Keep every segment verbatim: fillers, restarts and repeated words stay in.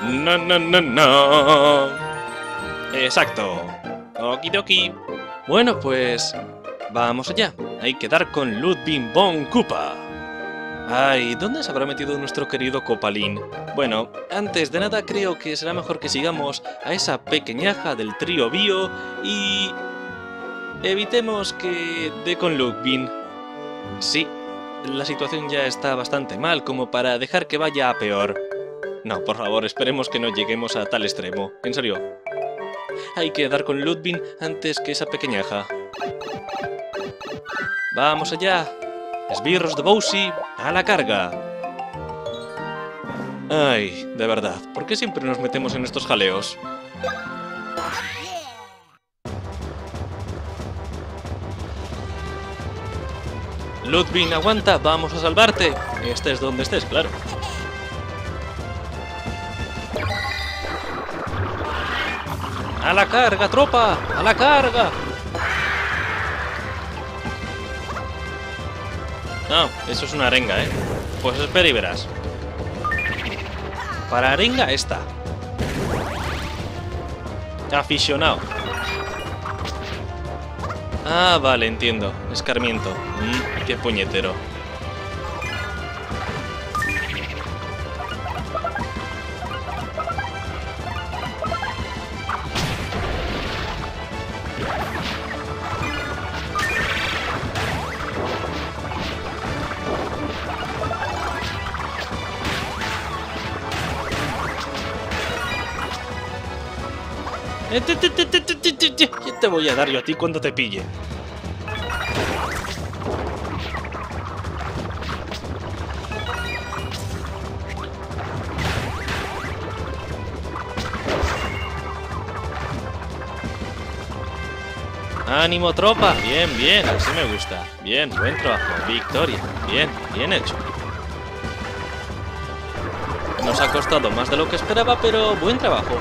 No, no, no, no. Exacto. Okidoki. Bueno, pues vamos allá. Hay que dar con Ludwig von Koopa. Ay, ¿dónde se habrá metido nuestro querido Copalín? Bueno, antes de nada creo que será mejor que sigamos a esa pequeñaja del trío bio y evitemos que dé con Ludwig. Sí, la situación ya está bastante mal como para dejar que vaya a peor. No, por favor, esperemos que no lleguemos a tal extremo. En serio. Hay que dar con Ludwig antes que esa pequeñaja. ¡Vamos allá! ¡Esbirros de Bowsy a la carga! Ay, de verdad, ¿por qué siempre nos metemos en estos jaleos? Ludwig, aguanta, vamos a salvarte. Estés donde estés, claro. ¡A la carga, tropa! ¡A la carga! No, eso es una arenga, ¿eh? Pues espera y verás. Para arenga esta. Aficionado. Ah, vale, entiendo. Escarmiento. Mm, qué puñetero. ¿Qué te voy a dar yo a ti cuando te pille? ¡Ánimo, tropa! Bien, bien, así me gusta. Bien, buen trabajo. Victoria. Bien, bien hecho. Nos ha costado más de lo que esperaba, pero buen trabajo.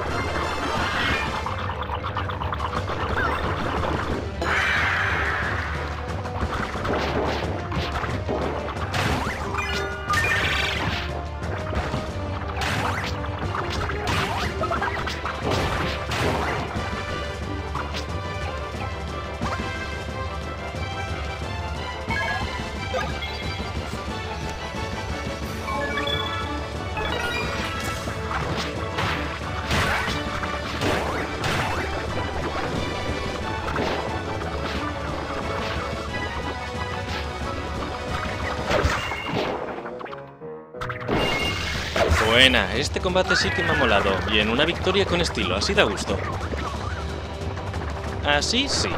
Buena, este combate sí que me ha molado. Bien, una victoria con estilo, así da gusto. Así sí.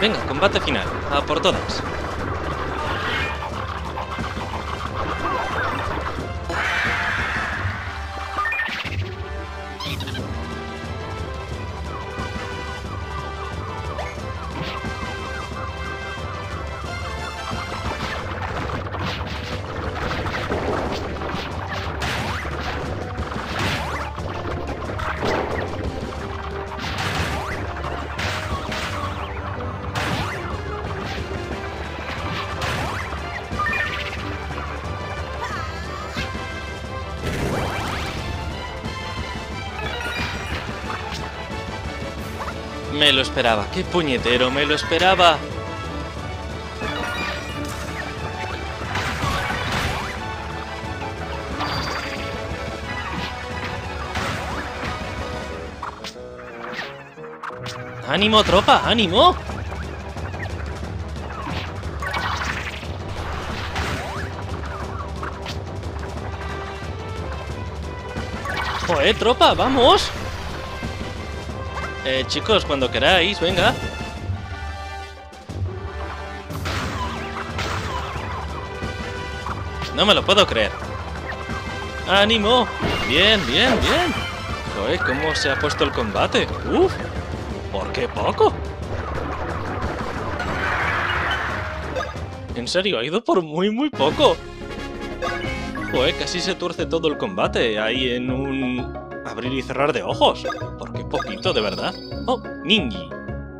Venga, combate final, a por todas. Me lo esperaba, qué puñetero, me lo esperaba. ¡Ánimo, tropa! ¡Ánimo! ¡Joder, tropa! ¡Vamos! Eh, chicos, cuando queráis, venga. No me lo puedo creer. ¡Ánimo! Bien, bien, bien. Joder, ¿cómo se ha puesto el combate? ¡Uf! ¿Por qué poco? En serio, ha ido por muy, muy poco. Joder, casi se tuerce todo el combate ahí en un abrir y cerrar de ojos. Porque poquito, de verdad. Oh, Ninji.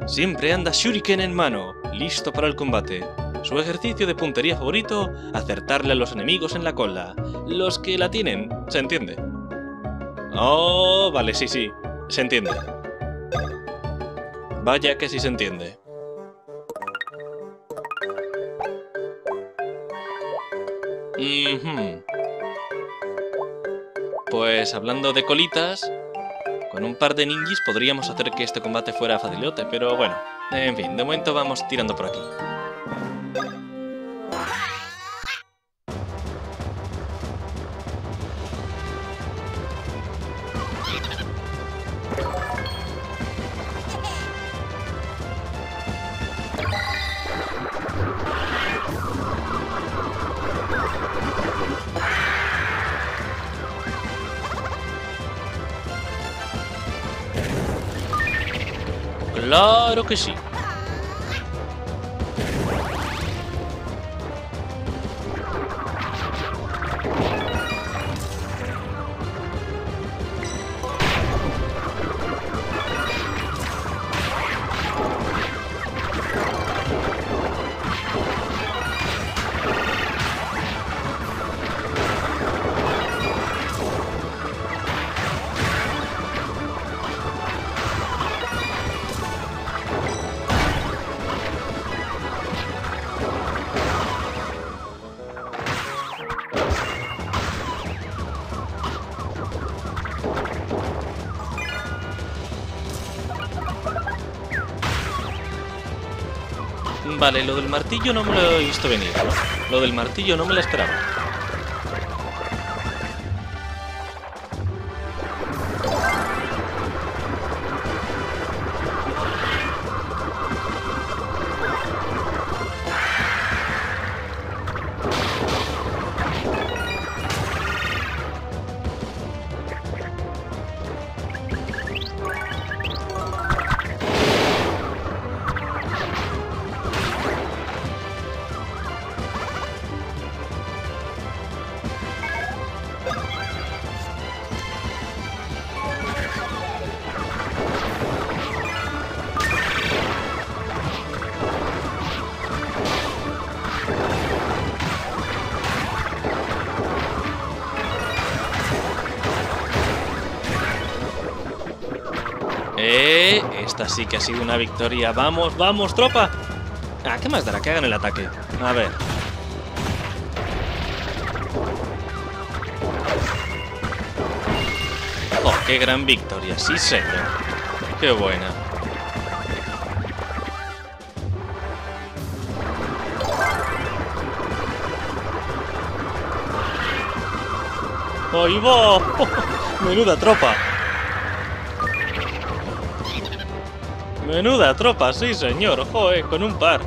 Siempre anda shuriken en mano, listo para el combate. Su ejercicio de puntería favorito, acertarle a los enemigos en la cola. Los que la tienen, se entiende. Oh, vale, sí, sí. Se entiende. Vaya que sí se entiende. Mm-hmm. Pues hablando de colitas, con un par de ninjis podríamos hacer que este combate fuera facilote, pero bueno, en fin, de momento vamos tirando por aquí. ¡Claro que sí! Vale, lo del martillo no me lo he visto venir. Lo del martillo no me lo esperaba. Esta sí que ha sido una victoria. ¡Vamos, vamos, tropa! Ah, ¿qué más dará? Que hagan el ataque. A ver. ¡Oh, qué gran victoria! ¡Sí, señor! ¡Qué buena! ¡Ahí va! ¡Menuda tropa! Menuda tropa, sí señor, joe, con un par.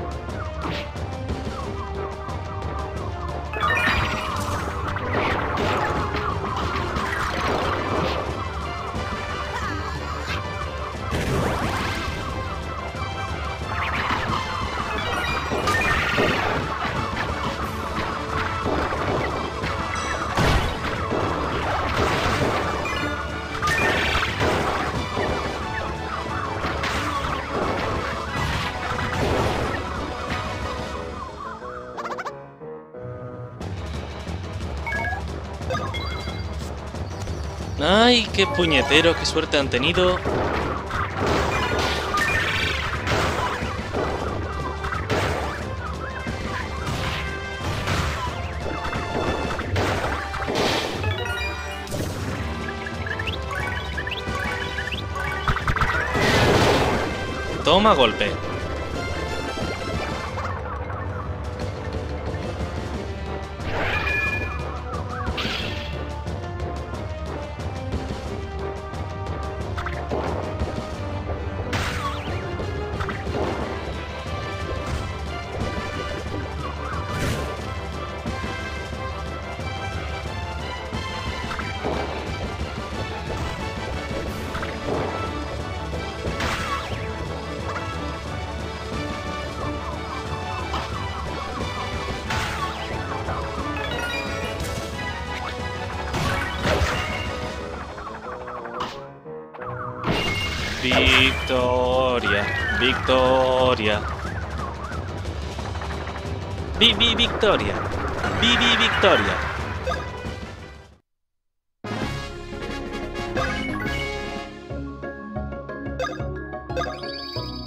¡Ay, qué puñetero! ¡Qué suerte han tenido! Toma golpe. Victoria, victoria. Vivi victoria, Vivi victoria.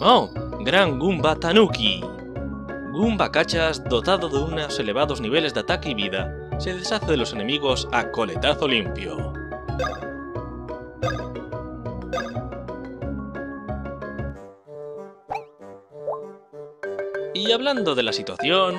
¡Oh! Gran Goomba Tanuki. Goomba Cachas, dotado de unos elevados niveles de ataque y vida, se deshace de los enemigos a coletazo limpio. Y hablando de la situación...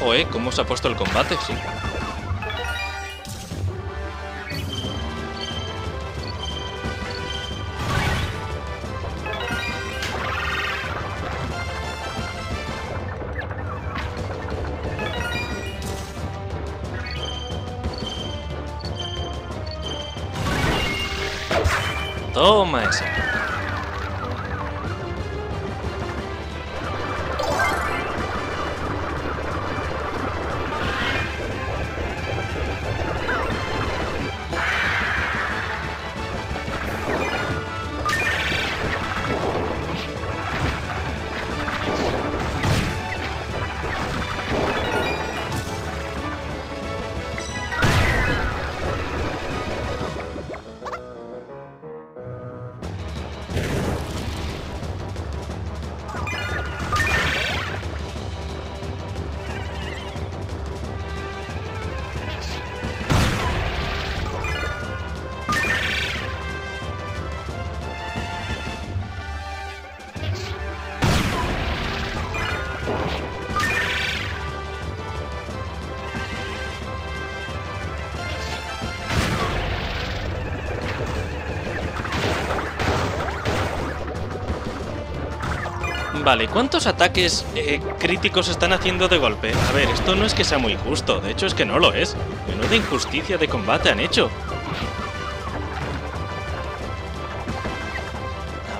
Joder, ¿cómo se ha puesto el combate? Sí. Toma esa. Vale, ¿cuántos ataques eh, críticos están haciendo de golpe? A ver, esto no es que sea muy justo, de hecho es que no lo es. Menuda injusticia de combate han hecho.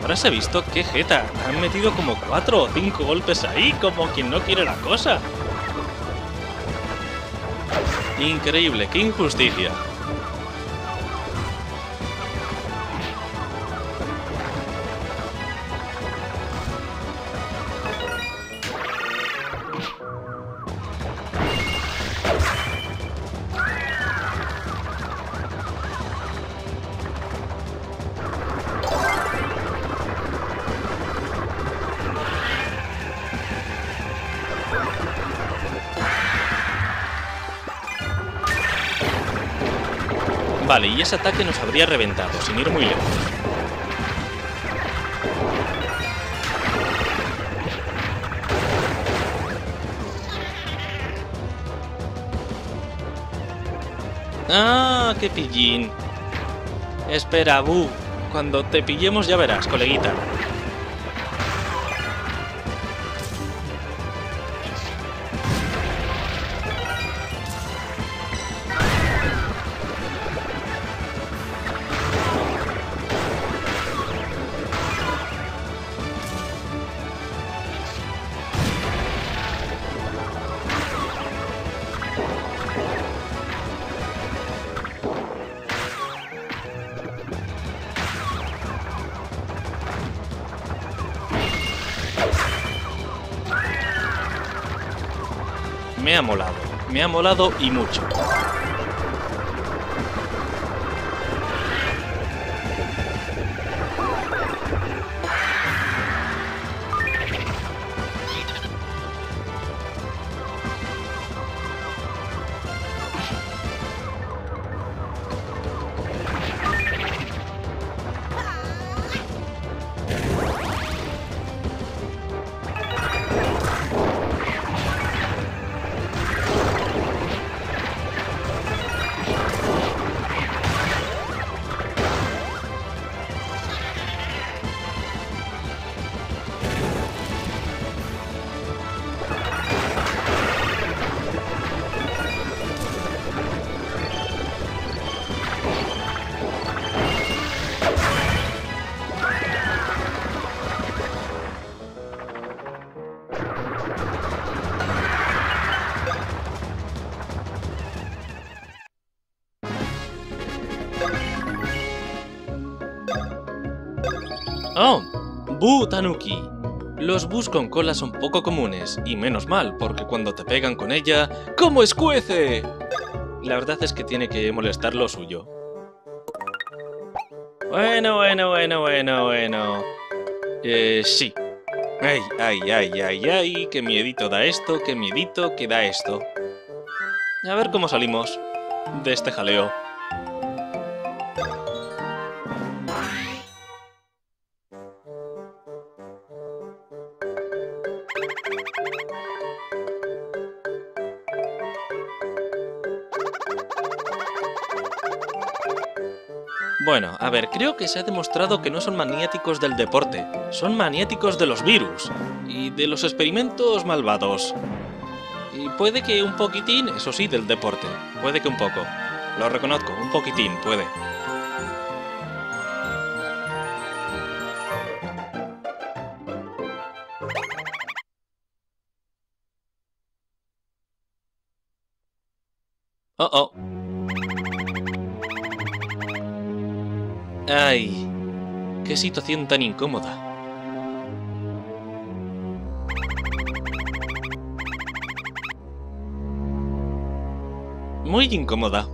Habráse visto qué jeta, han metido como cuatro o cinco golpes ahí, como quien no quiere la cosa. Increíble, qué injusticia. Vale, y ese ataque nos habría reventado, sin ir muy lejos. ¡Ah, qué pillín! Espera, Bu. Cuando te pillemos ya verás, coleguita. Me ha molado, me ha molado y mucho. ¡Bob-omb! ¡Bu Tanuki! Los bus con cola son poco comunes, y menos mal, porque cuando te pegan con ella... ¡Cómo escuece! La verdad es que tiene que molestar lo suyo. Bueno, bueno, bueno, bueno, bueno... Eh, sí. Ay, ay, ay, ay, ay, qué miedito da esto, qué miedito que da esto. A ver cómo salimos de este jaleo. Bueno, a ver, creo que se ha demostrado que no son maniáticos del deporte, son maniáticos de los virus y de los experimentos malvados. Y puede que un poquitín, eso sí, del deporte, puede que un poco. Lo reconozco, un poquitín, puede. Oh, oh. ¡Ay! ¡Qué situación tan incómoda! Muy incómoda.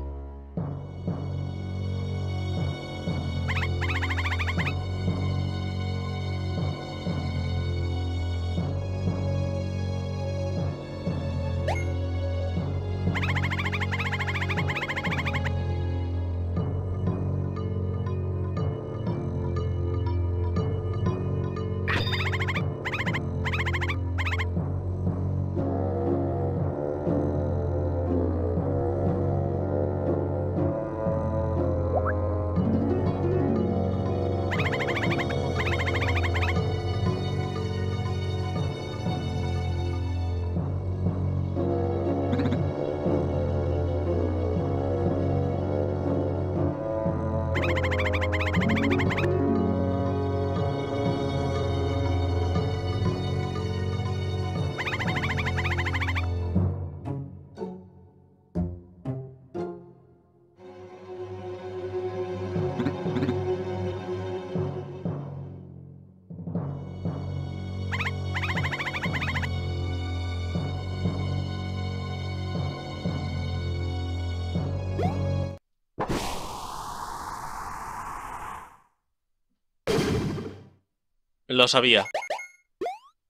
Lo sabía.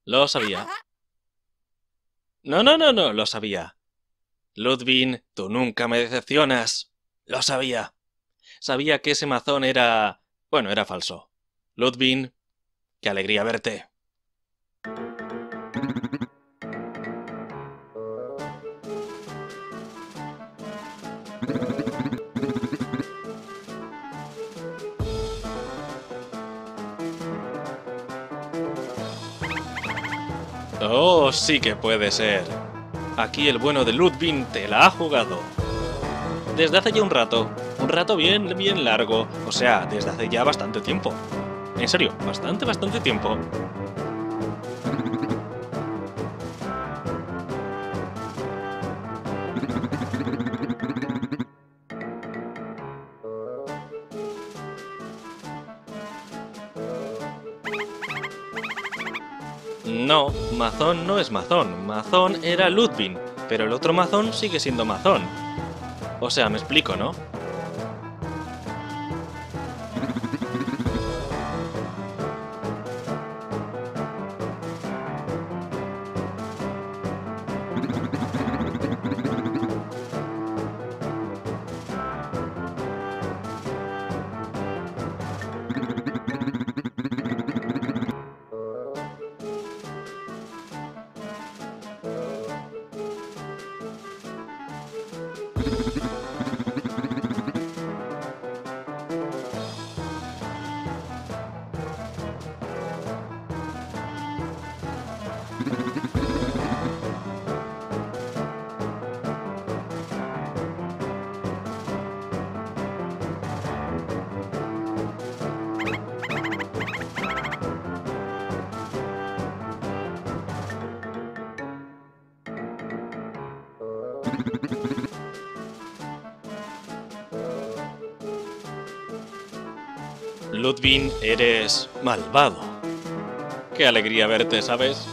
Lo sabía. No, no, no, no, lo sabía. Ludwin, tú nunca me decepcionas. Lo sabía. Sabía que ese mazón era... Bueno, era falso. Ludwin, qué alegría verte. Oh, sí que puede ser. Aquí el bueno de Ludwin te la ha jugado. Desde hace ya un rato. Un rato bien, bien largo. O sea, desde hace ya bastante tiempo. En serio, bastante, bastante tiempo. No, mazón no es mazón, mazón era Ludwin, pero el otro mazón sigue siendo mazón. O sea, me explico, ¿no? Ludwin, eres malvado. Qué alegría verte, ¿sabes?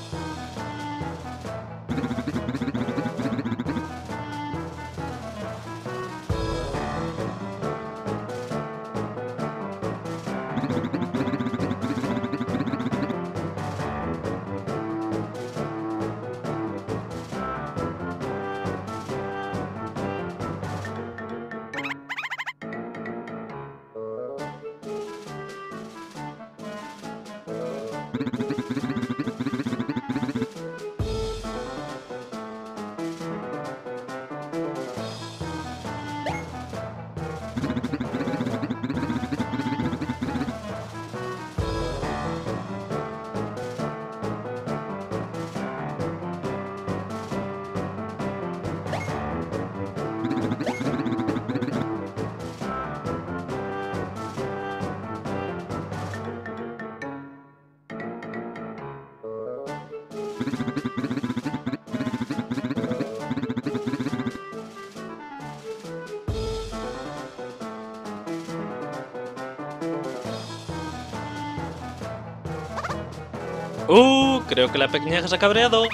Uh, creo que la pequeñaja se ha cabreado.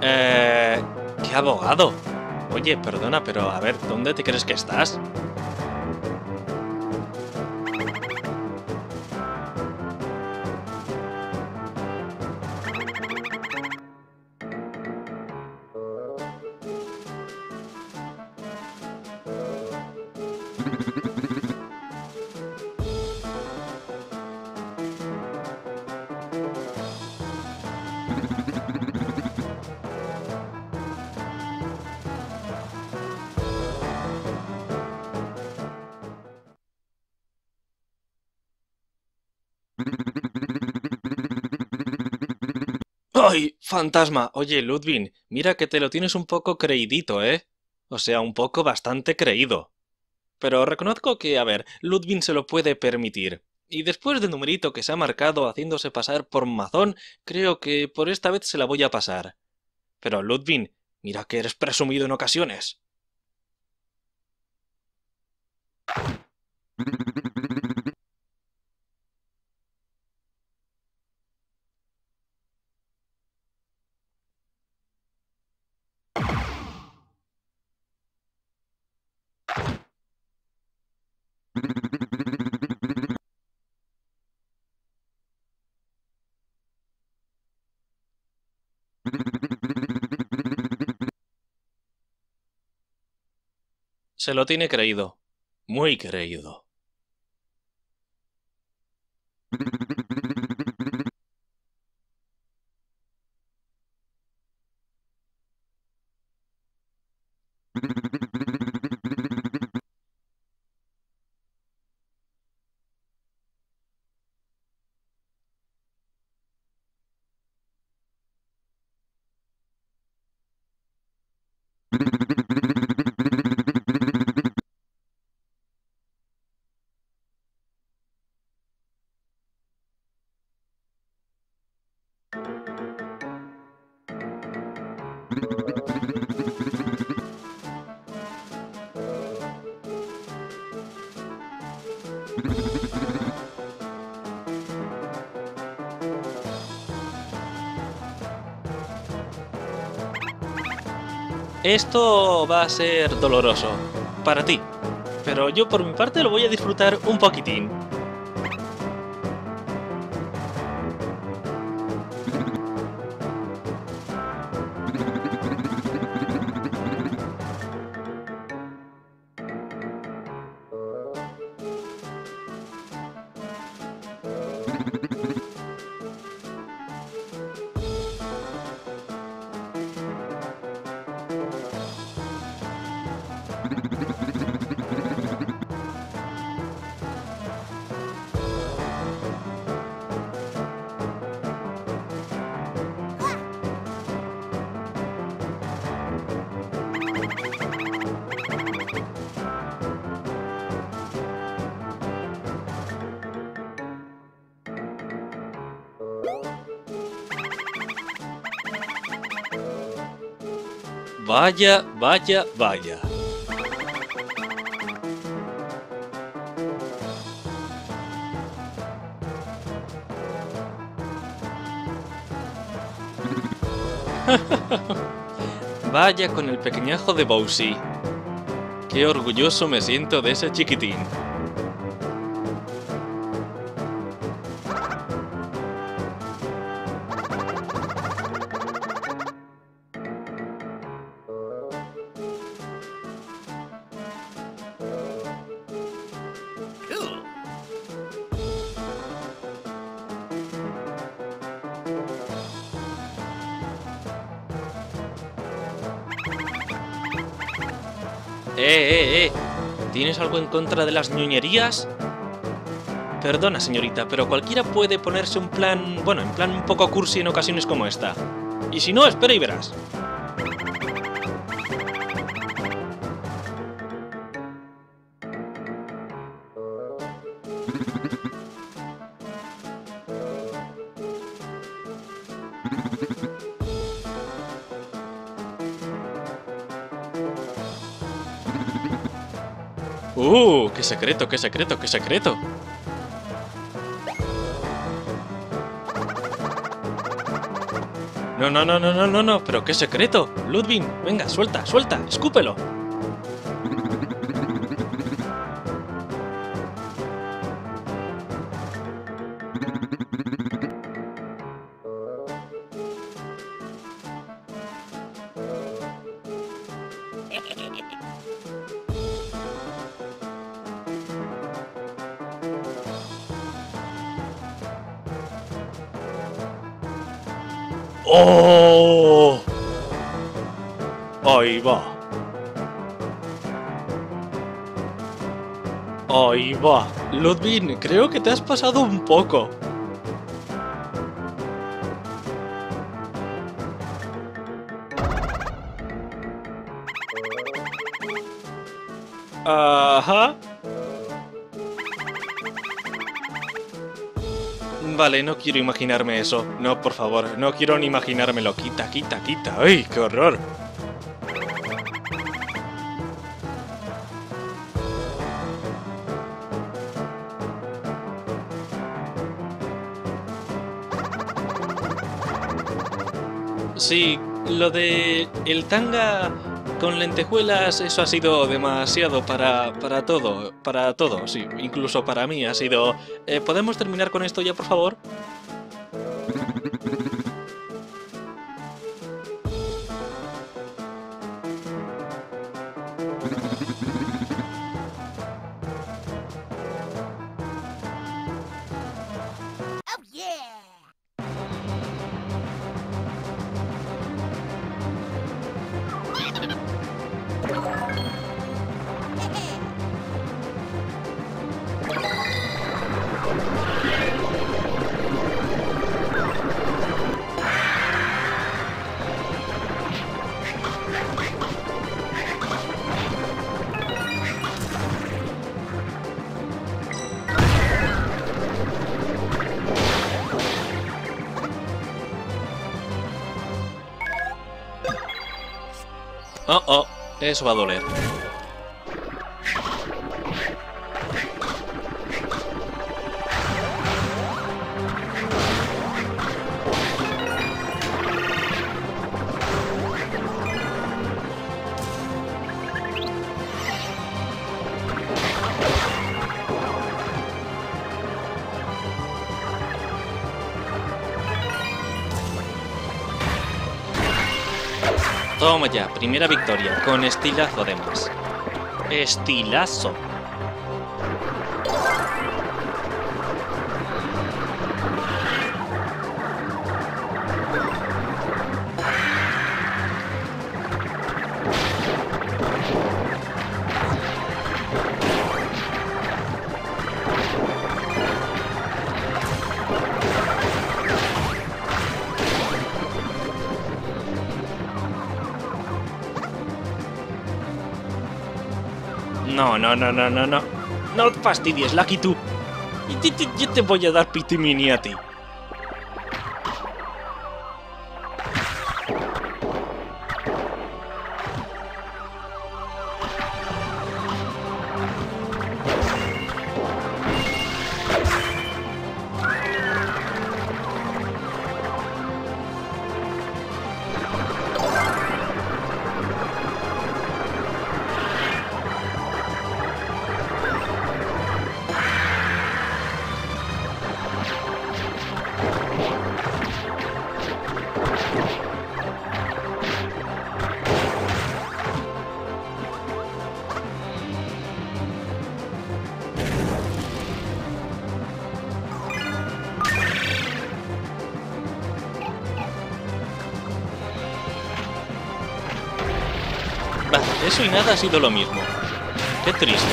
Eh... ¡Qué abogado! Oye, perdona, pero a ver, ¿dónde te crees que estás? ¡Ay, fantasma! Oye, Ludwin, mira que te lo tienes un poco creidito, ¿eh? O sea, un poco bastante creído. Pero reconozco que, a ver, Ludwin se lo puede permitir. Y después del numerito que se ha marcado haciéndose pasar por mazón, creo que por esta vez se la voy a pasar. Pero, Ludwin, mira que eres presumido en ocasiones. Se lo tiene creído, muy creído. Esto va a ser doloroso para ti, pero yo por mi parte lo voy a disfrutar un poquitín. Vaya, vaya, vaya. Vaya con el pequeñajo de Bowsy. Qué orgulloso me siento de ese chiquitín. Eh, eh, eh. ¿Tienes algo en contra de las ñoñerías? Perdona, señorita, pero cualquiera puede ponerse un plan... Bueno, en plan un poco cursi en ocasiones como esta. Y si no, espera y verás. ¡Uh! ¡Qué secreto, qué secreto, qué secreto! No, no, no, no, no, no, no, pero qué secreto. Ludwig, venga, suelta, suelta, escúpelo. ¡Oh! Ahí va. Ahí va. Ludwig, creo que te has pasado un poco. Ajá. Vale, no quiero imaginarme eso. No, por favor, no quiero ni imaginármelo. Quita, quita, quita. ¡Ay, qué horror! Sí, lo de... el tanga con lentejuelas, eso ha sido demasiado para, para todo, para todo, sí, incluso para mí ha sido... Eh, ¿podemos terminar con esto ya, por favor? Oh, oh, eso va a doler. Toma ya, primera victoria, con estilazo además. Estilazo. No, no, no, no, no, no. No te fastidies, Lucky, tú. Y te, te, yo te voy a dar pitimini a ti. Vale, eso y nada ha sido lo mismo. Qué triste.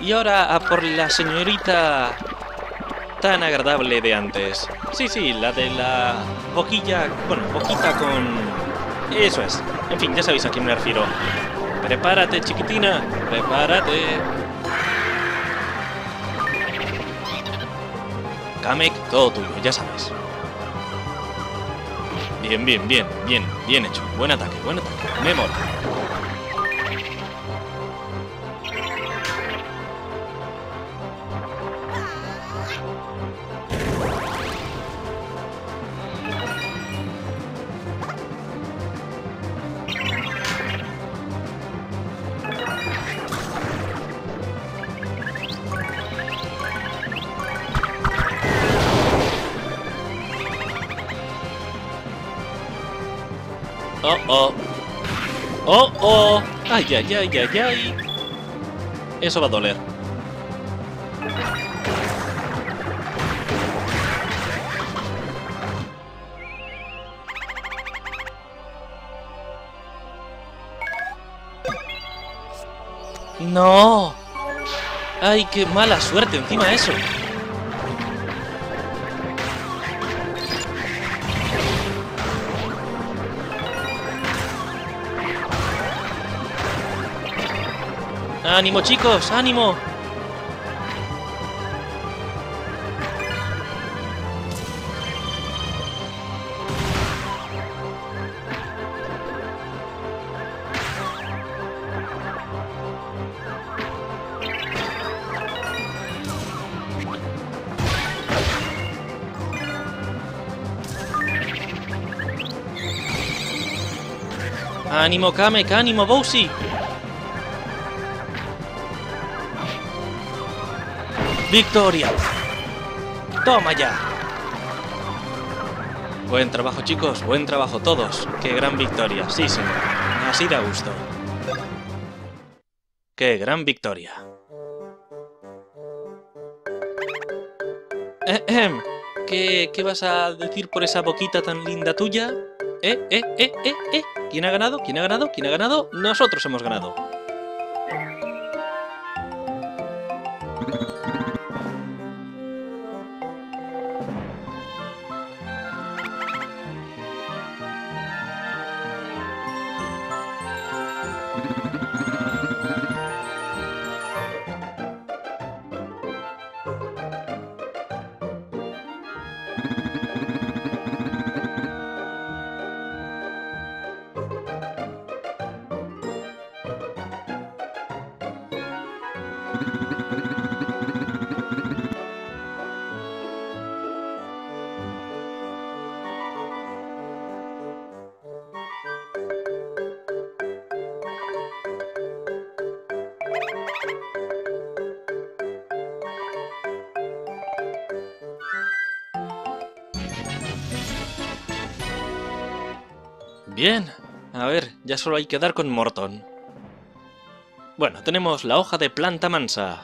Y ahora a por la señorita tan agradable de antes. Sí, sí, la de la boquilla... Bueno, boquita con... Eso es. En fin, ya sabéis a quién me refiero. Prepárate, chiquitina. Prepárate. Kamek, todo tuyo, ya sabes. Bien, bien, bien, bien. Bien hecho. Buen ataque, buen ataque. Me mola. Oh, oh. Oh, oh. Ay, ay, ay, ay, ay. Eso va a doler. No. Ay, qué mala suerte encima de eso. ¡Ánimo, chicos! ¡Ánimo! ¡Ánimo, Kamek! ¡Ánimo, Bowsy! ¡Victoria! ¡Toma ya! Buen trabajo, chicos. Buen trabajo todos. ¡Qué gran victoria! Sí, señor. Así da gusto. ¡Qué gran victoria! Eh, eh. ¿Qué, ¿Qué vas a decir por esa boquita tan linda tuya? Eh, eh, eh, eh, eh. ¿Quién ha ganado? ¿Quién ha ganado? ¿Quién ha ganado? Nosotros hemos ganado. Bien, a ver, ya solo hay que dar con Morton. Bueno, tenemos la hoja de planta mansa.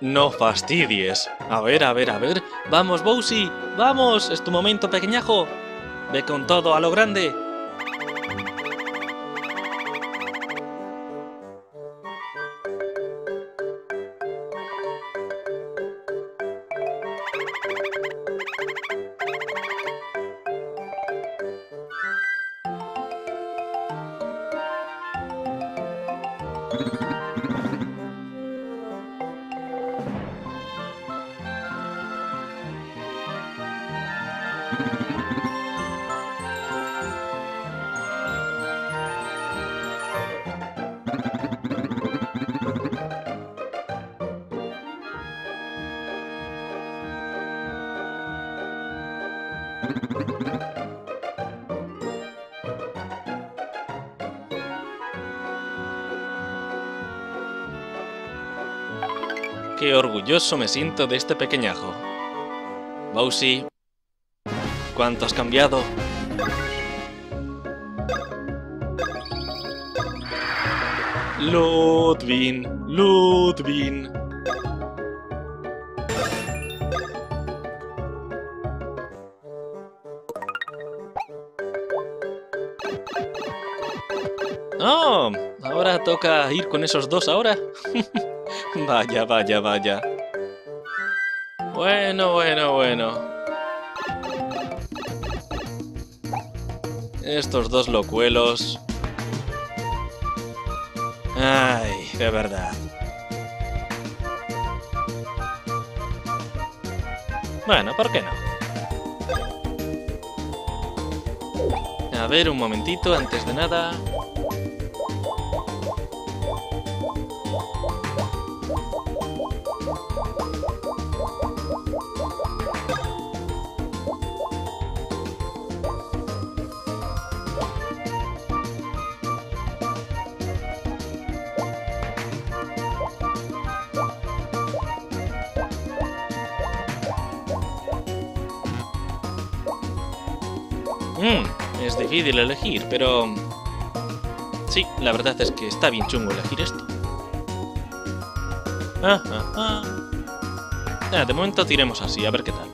No fastidies. A ver, a ver, a ver. ¡Vamos, Bowsy! ¡Vamos! ¡Es tu momento, pequeñajo! ¡Ve con todo a lo grande! Qué orgulloso me siento de este pequeñajo. Bowsy, ¿cuánto has cambiado? Ludwin, Ludwin. Oh, ahora toca ir con esos dos ahora. Vaya, vaya, vaya. Bueno, bueno, bueno. Estos dos locuelos. Ay, de verdad. Bueno, ¿por qué no? A ver, un momentito, antes de nada. Es difícil elegir, pero... sí, la verdad es que está bien chungo elegir esto. Ah, ah, ah. Ah, de momento tiremos así, a ver qué tal.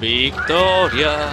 ¡Victoria!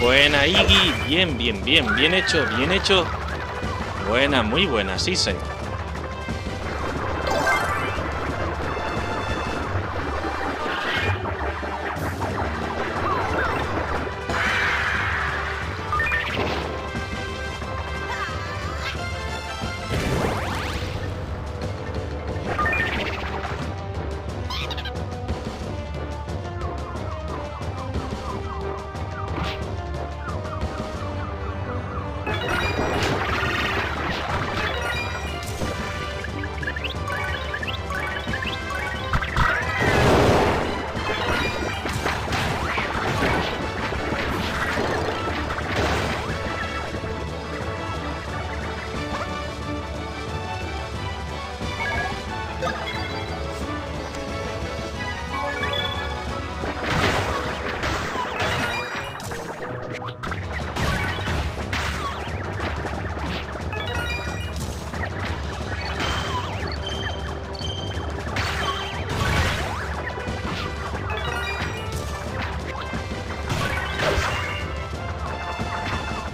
Buena, Iggy. Bien, bien, bien. Bien hecho, bien hecho. Buena, muy buena. Sí, señor.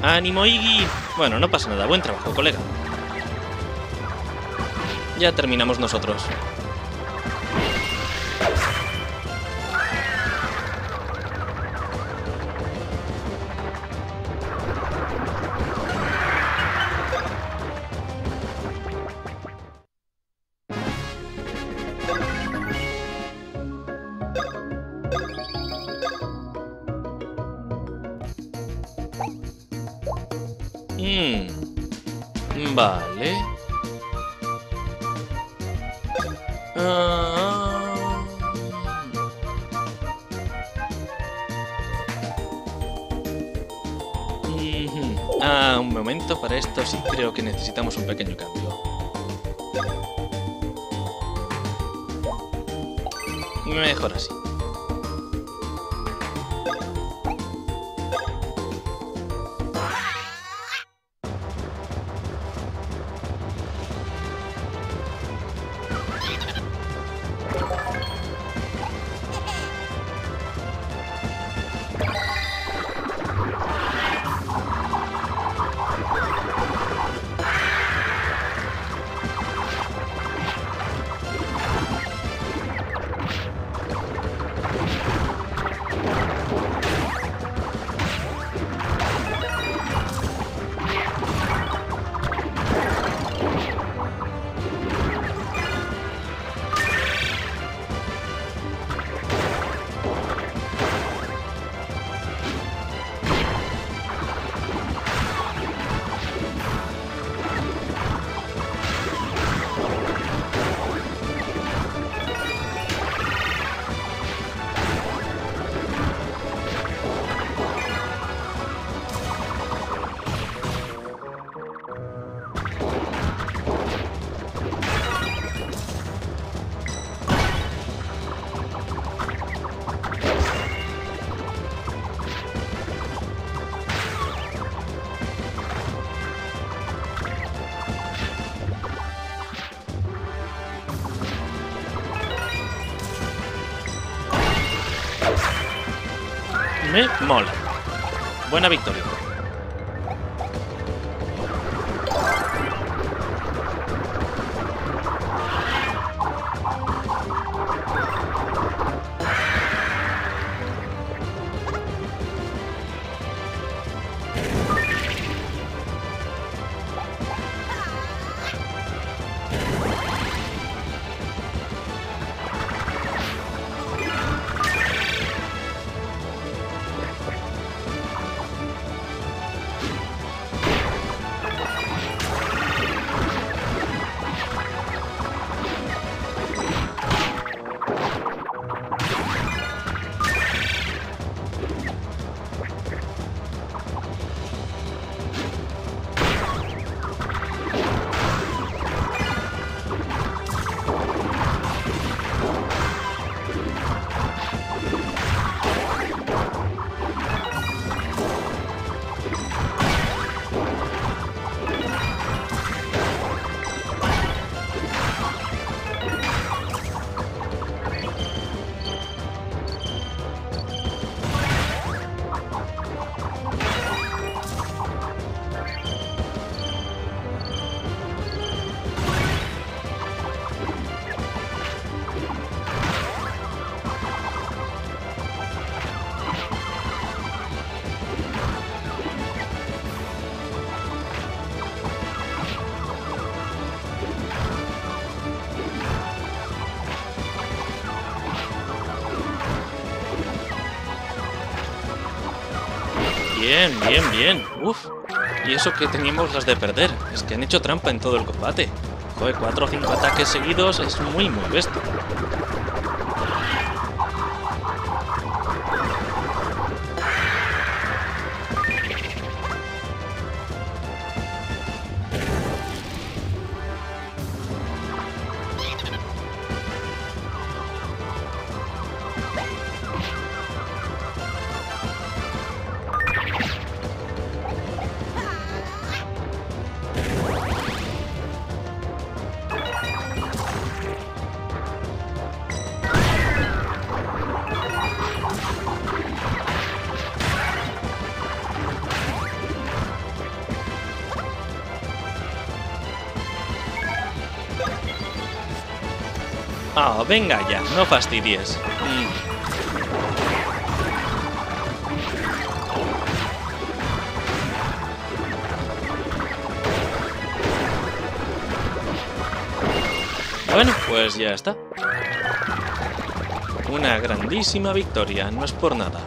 ¡Ánimo, Iggy! Bueno, no pasa nada. Buen trabajo, colega. Ya terminamos nosotros. Mm. Vale. Ah. Mm-hmm. Ah, un momento, para esto sí creo que necesitamos un pequeño cambio. Mejor así. Me mola. Buena victoria. Bien, bien, bien. Uf. Y eso que teníamos las de perder. Es que han hecho trampa en todo el combate. Joder, cuatro o cinco ataques seguidos es muy, muy bestia. Ah, oh, venga ya, no fastidies. Mm. Bueno, pues ya está. Una grandísima victoria, no es por nada.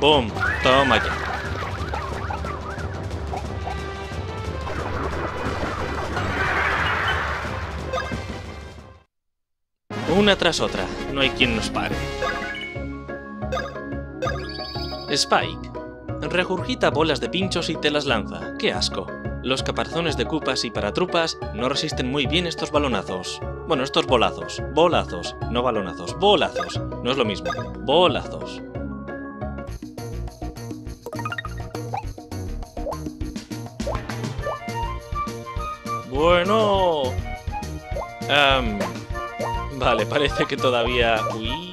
¡Bum! Toma ya. Una tras otra, no hay quien nos pare. Spike. Regurgita bolas de pinchos y te las lanza. ¡Qué asco! Los caparazones de Koopas y Paratrupas no resisten muy bien estos balonazos. Bueno, estos bolazos. Bolazos. No balonazos. Bolazos. No es lo mismo. Bolazos. Bueno... Um, vale, parece que todavía... Uy.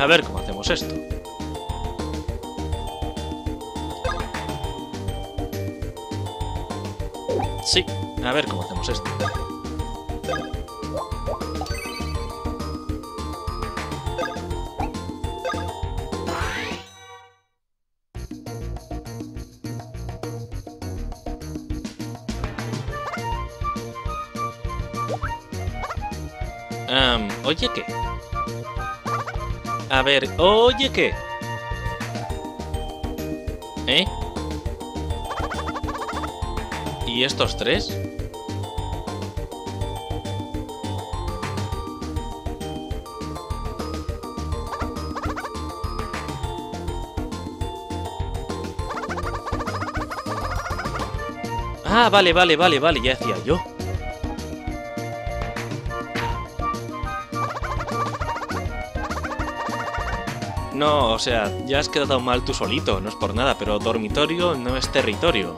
A ver cómo hacemos esto. Sí, a ver cómo hacemos esto. Um, oye, ¿qué? A ver, oye, ¿qué? ¿Eh? ¿Y estos tres? Ah, vale, vale, vale, vale, ya decía yo. No, o sea, ya has quedado mal tú solito, no es por nada, pero dormitorio no es territorio.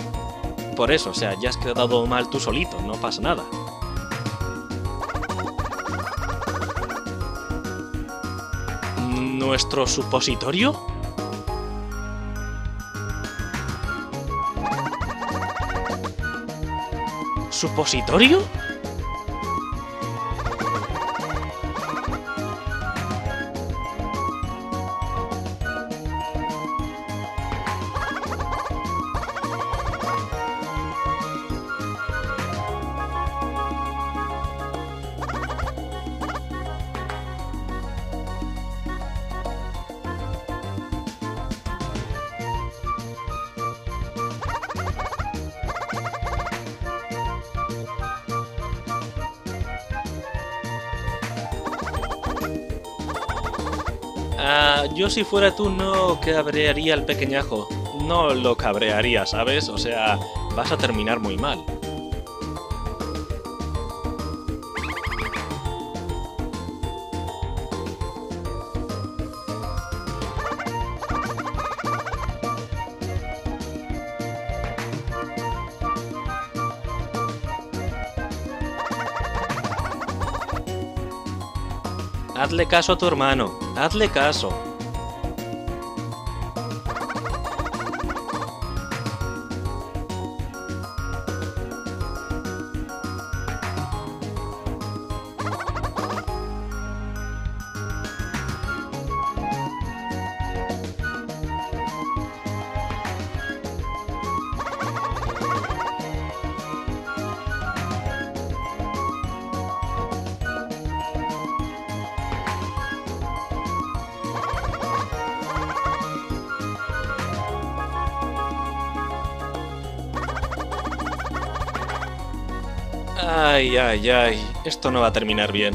Por eso, o sea, ya has quedado mal tú solito, no pasa nada. ¿Nuestro supositorio? ¿Supositorio? Yo si fuera tú no cabrearía al pequeñajo, no lo cabrearía, ¿sabes? O sea, vas a terminar muy mal. Hazle caso a tu hermano, hazle caso. Ay, ay, ay. Esto no va a terminar bien.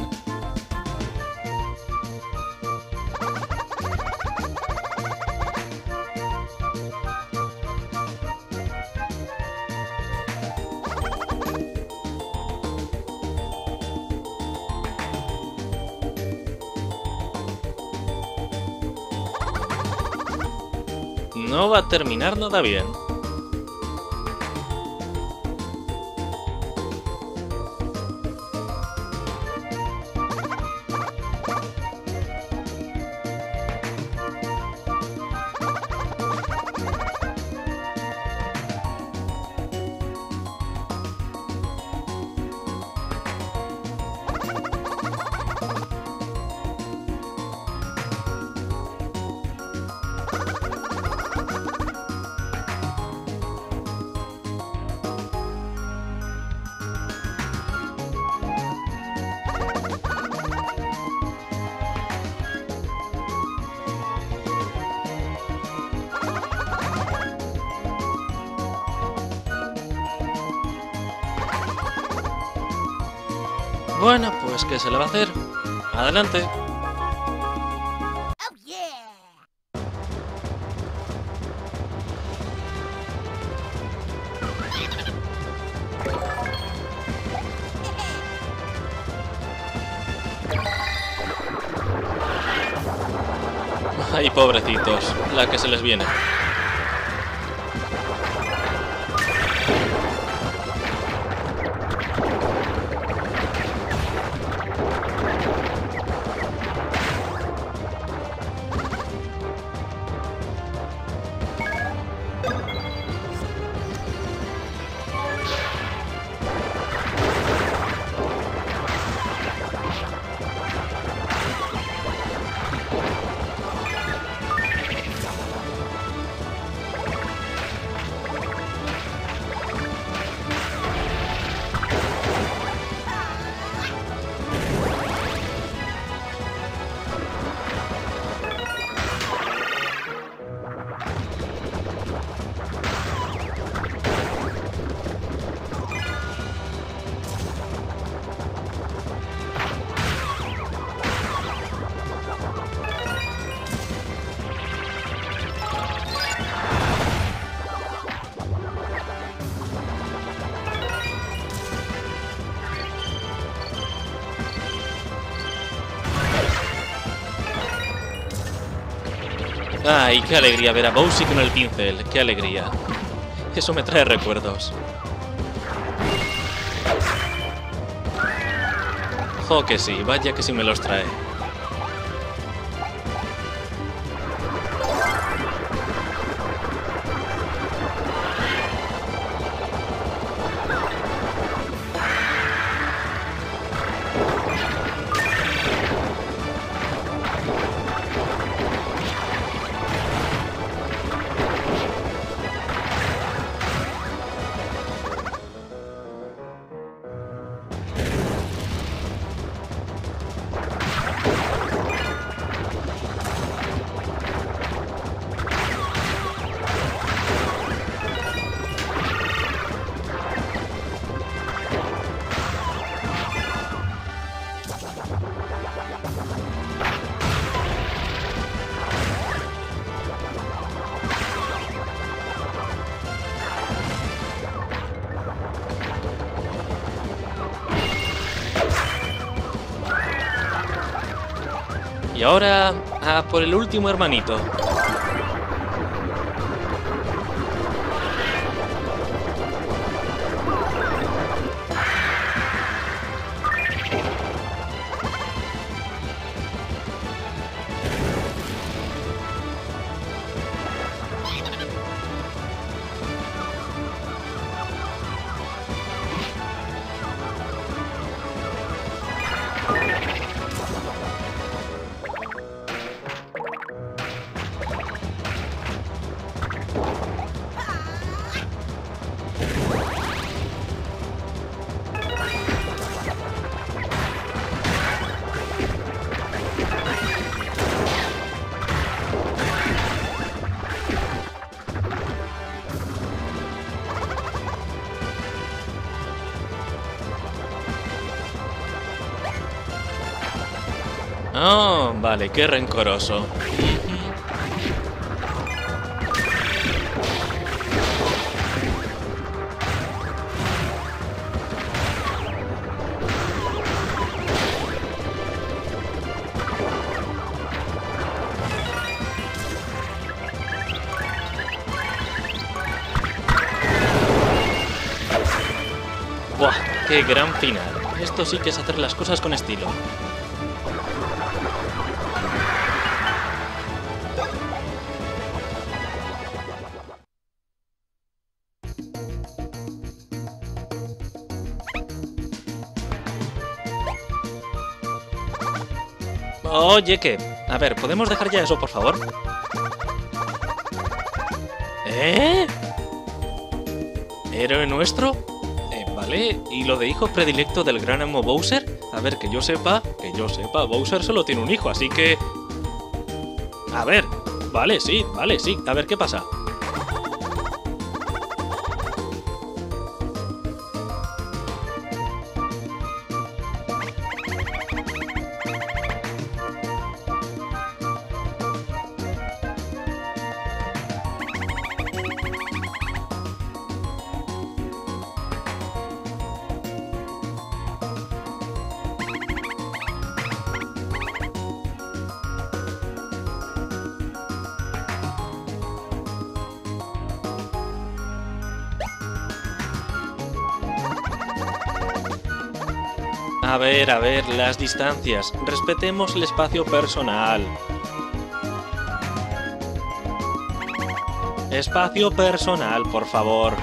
No va a terminar nada bien. Bueno, pues ¿qué se le va a hacer? ¡Adelante! Oh, yeah. ¡Ay, pobrecitos! La que se les viene. ¡Ay, qué alegría ver a Bowsy con el pincel! ¡Qué alegría! Eso me trae recuerdos. ¡Jo que sí! Vaya que sí me los trae. Y ahora, a por el último hermanito. Oh, vale, qué rencoroso. ¡Buah! ¡Qué gran final! Esto sí que es hacer las cosas con estilo. Oye, ¿qué? A ver, ¿podemos dejar ya eso, por favor? ¿Eh? ¿Héroe nuestro? Eh, vale, ¿y lo de hijo predilecto del gran amo Bowser? A ver, que yo sepa, que yo sepa, Bowser solo tiene un hijo, así que... A ver, vale, sí, vale, sí, a ver, ¿qué pasa? A ver, a ver, las distancias. Respetemos el espacio personal. Espacio personal, por favor.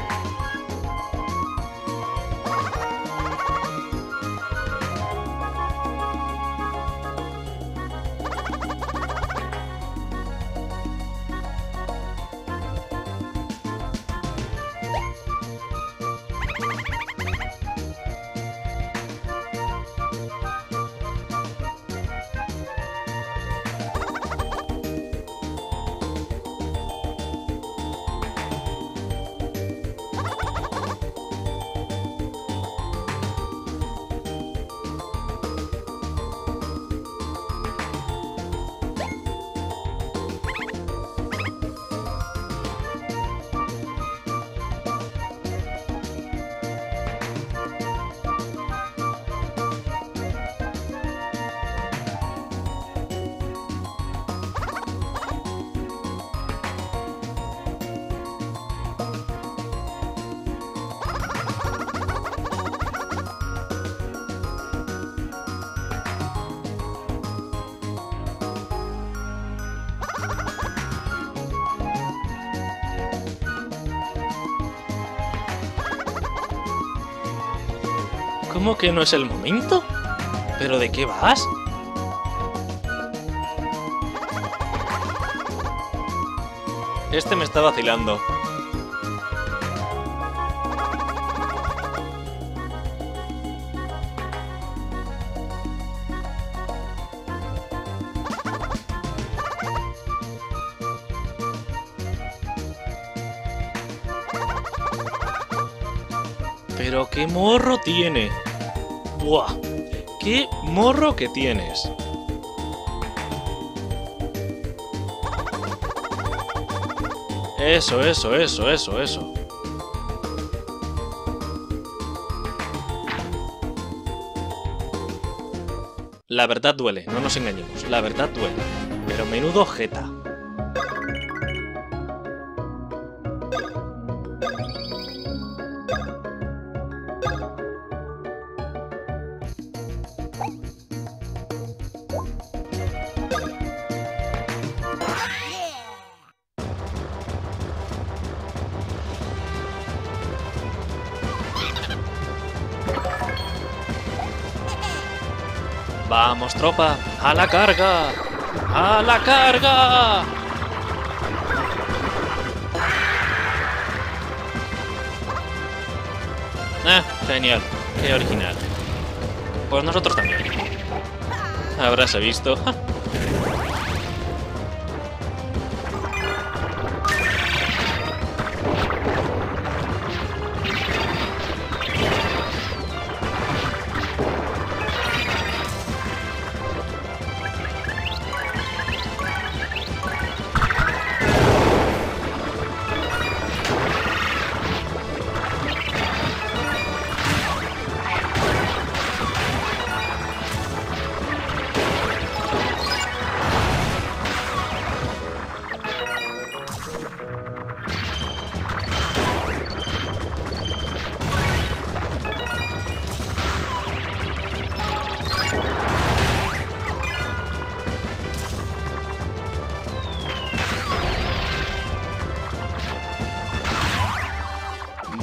¿Cómo que no es el momento? ¿Pero de qué vas? Este me está vacilando. ¿Pero qué morro tiene? ¡Buah! ¡Qué morro que tienes! Eso, eso, eso, eso, eso. La verdad duele, no nos engañemos. La verdad duele. Pero menudo jeta. ¡Vamos, tropa! ¡A la carga! ¡A la carga! Ah, genial. Qué original. Pues nosotros también. Habráse visto. ¡Ja!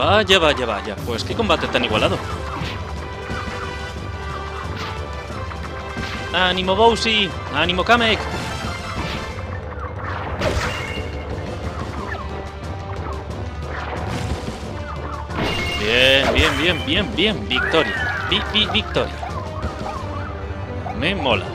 Vaya, vaya, vaya. Pues qué combate tan igualado. ¡Ánimo, Bowsy! ¡Ánimo, Kamek! Bien, bien, bien, bien, bien. Victoria. Vi, vi, victoria. Me mola.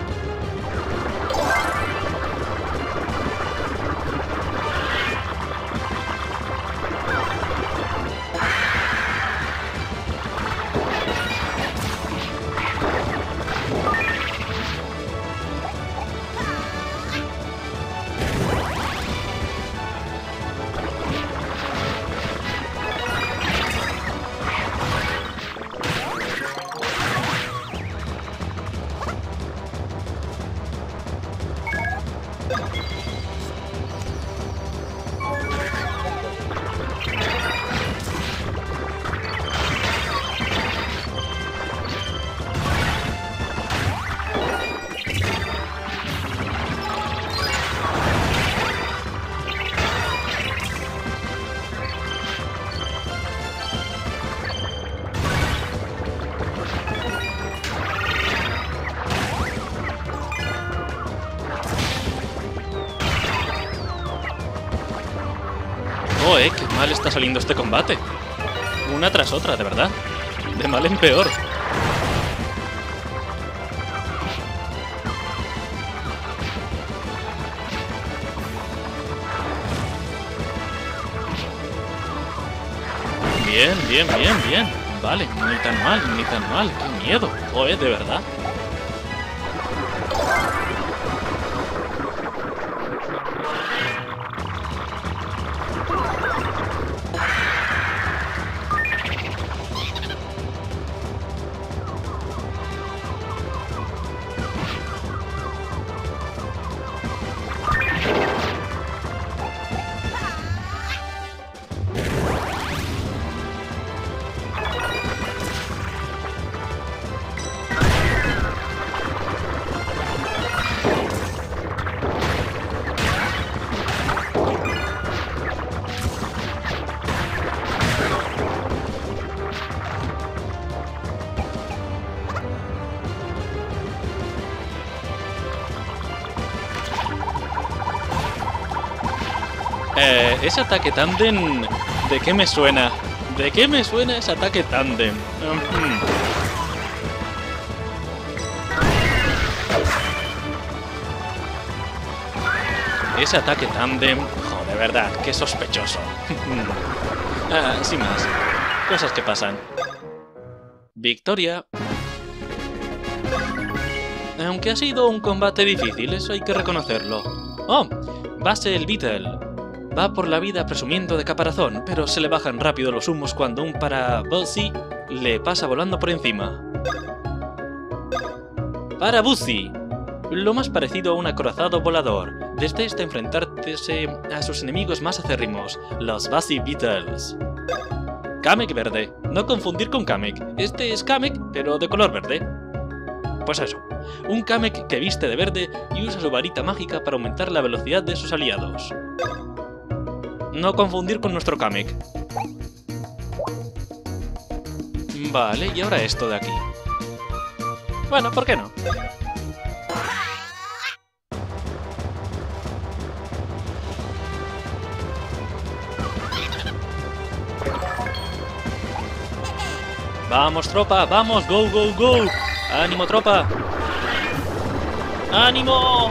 Mal está saliendo este combate. Una tras otra, de verdad. De mal en peor. Bien, bien, bien, bien. Vale, ni tan mal, ni tan mal. ¡Qué miedo! Joder, de verdad. Ese ataque tándem, ¿de qué me suena? ¿De qué me suena ese ataque tándem? Ese ataque tándem, joder, de verdad, qué sospechoso. Ah, sin más, cosas que pasan. Victoria. Aunque ha sido un combate difícil, eso hay que reconocerlo. Oh, base el Beetle. Va por la vida presumiendo de caparazón, pero se le bajan rápido los humos cuando un Para-Buzzy le pasa volando por encima. Para-Buzzy, lo más parecido a un acorazado volador, desde este enfrentarte a sus enemigos más acérrimos, los Buzzy Beetles. Kamek verde, no confundir con Kamek, este es Kamek, pero de color verde. Pues eso, un Kamek que viste de verde y usa su varita mágica para aumentar la velocidad de sus aliados. No confundir con nuestro Kamek. Vale, y ahora esto de aquí. Bueno, ¿por qué no? ¡Vamos, tropa! ¡Vamos! ¡Go, go, go! ¡Ánimo, tropa! ¡Ánimo!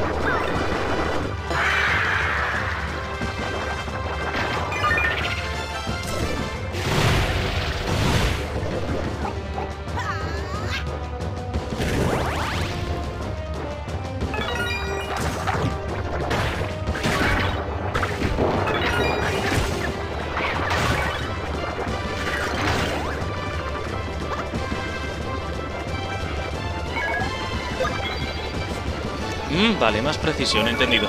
Vale, más precisión, entendido.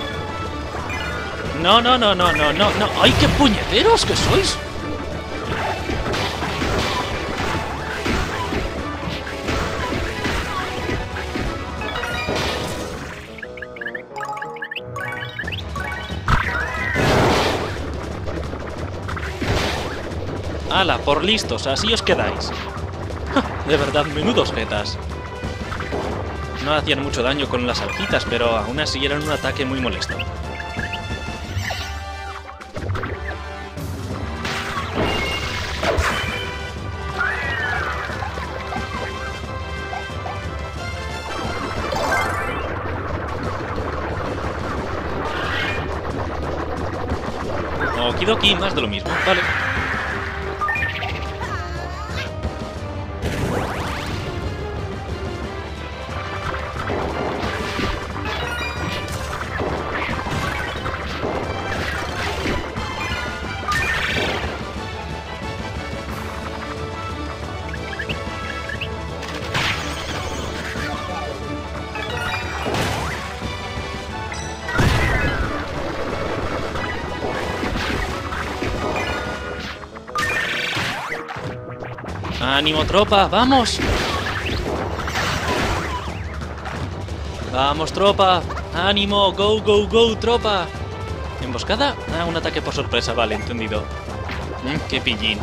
No, no, no, no, no, no, no. ¡Ay, qué puñeteros que sois! ¡Hala, por listos! Así os quedáis. De verdad, menudos jetas. No hacían mucho daño con las aljitas, pero aún así eran un ataque muy molesto. Okidoki, más de lo mismo, vale. ¡Ánimo, tropa! ¡Vamos! ¡Vamos, tropa! ¡Ánimo! ¡Go, go, go, tropa! ¿Emboscada? Ah, un ataque por sorpresa, vale, entendido. Mm, ¡qué pillín!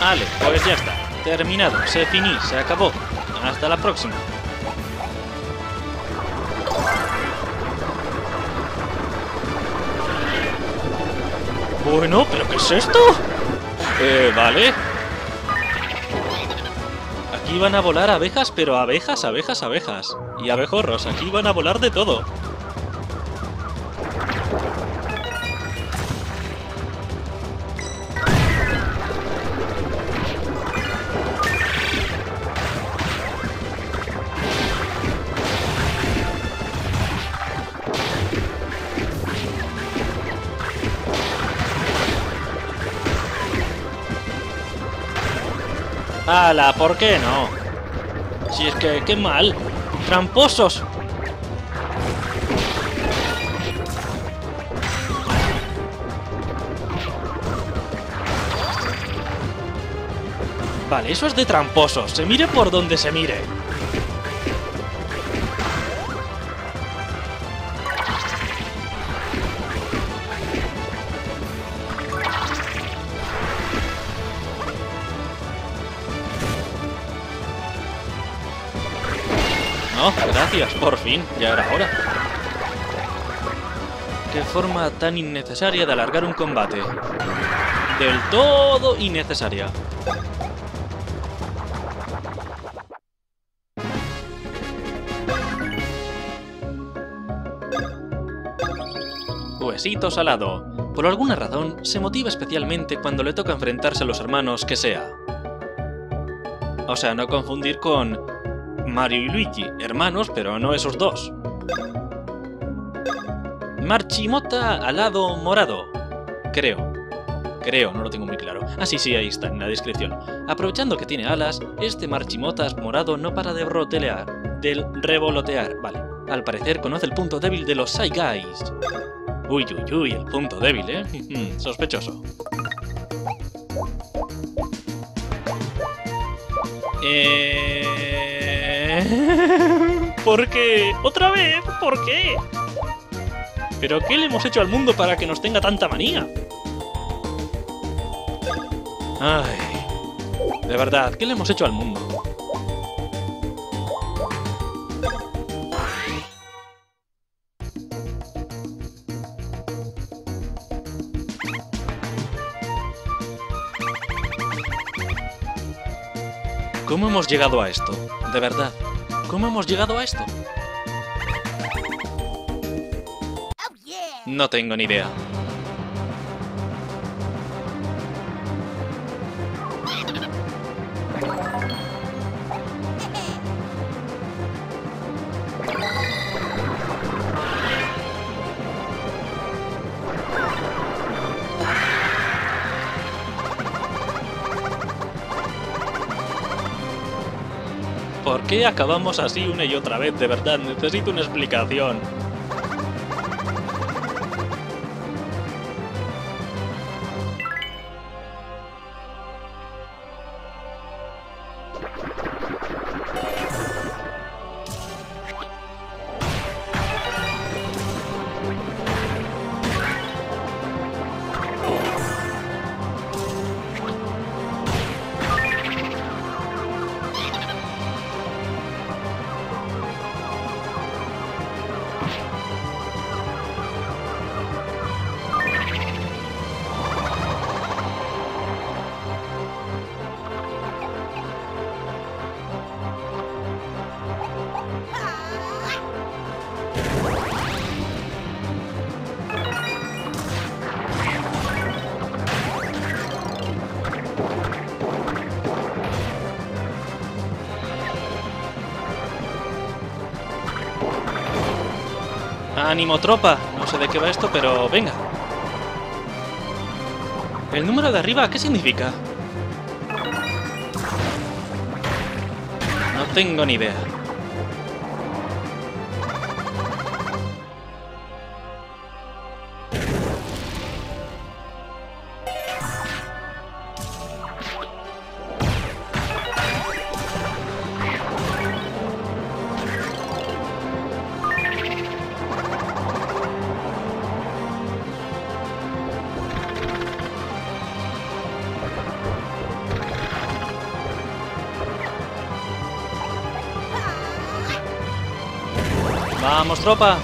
Vale, pues ya está. Terminado, se finí, se acabó. Hasta la próxima. Bueno, ¿pero qué es esto? Eh, vale. Aquí van a volar abejas, pero abejas, abejas, abejas. Y abejorros, aquí van a volar de todo. ¡Hala! ¿Por qué no? Si es que... ¡Qué mal! ¡Tramposos! Vale, eso es de tramposos. Se mire por donde se mire. No, gracias, por fin, ya era hora. Qué forma tan innecesaria de alargar un combate. Del todo innecesaria. Huesito salado. Por alguna razón, se motiva especialmente cuando le toca enfrentarse a los hermanos que sea. O sea, no confundir con... Mario y Luigi, hermanos, pero no esos dos. Marchimota alado morado. Creo. Creo, no lo tengo muy claro. Ah, sí, sí, ahí está, en la descripción. Aprovechando que tiene alas, este marchimotas morado no para de rotelear, del revolotear, vale. Al parecer conoce el punto débil de los Sai Guys. Uy, uy, uy, el punto débil, ¿eh? Sospechoso. Eh... ¿Por qué? ¿Otra vez? ¿Por qué? ¿Pero qué le hemos hecho al mundo para que nos tenga tanta manía? Ay, de verdad, ¿qué le hemos hecho al mundo? ¿Cómo hemos llegado a esto? De verdad, ¿cómo hemos llegado a esto? No tengo ni idea. ¿Por qué acabamos así una y otra vez? De verdad, necesito una explicación. Ánimo, tropa. No sé de qué va esto, pero venga. ¿El número de arriba qué significa? No tengo ni idea. ¡Vamos, tropa!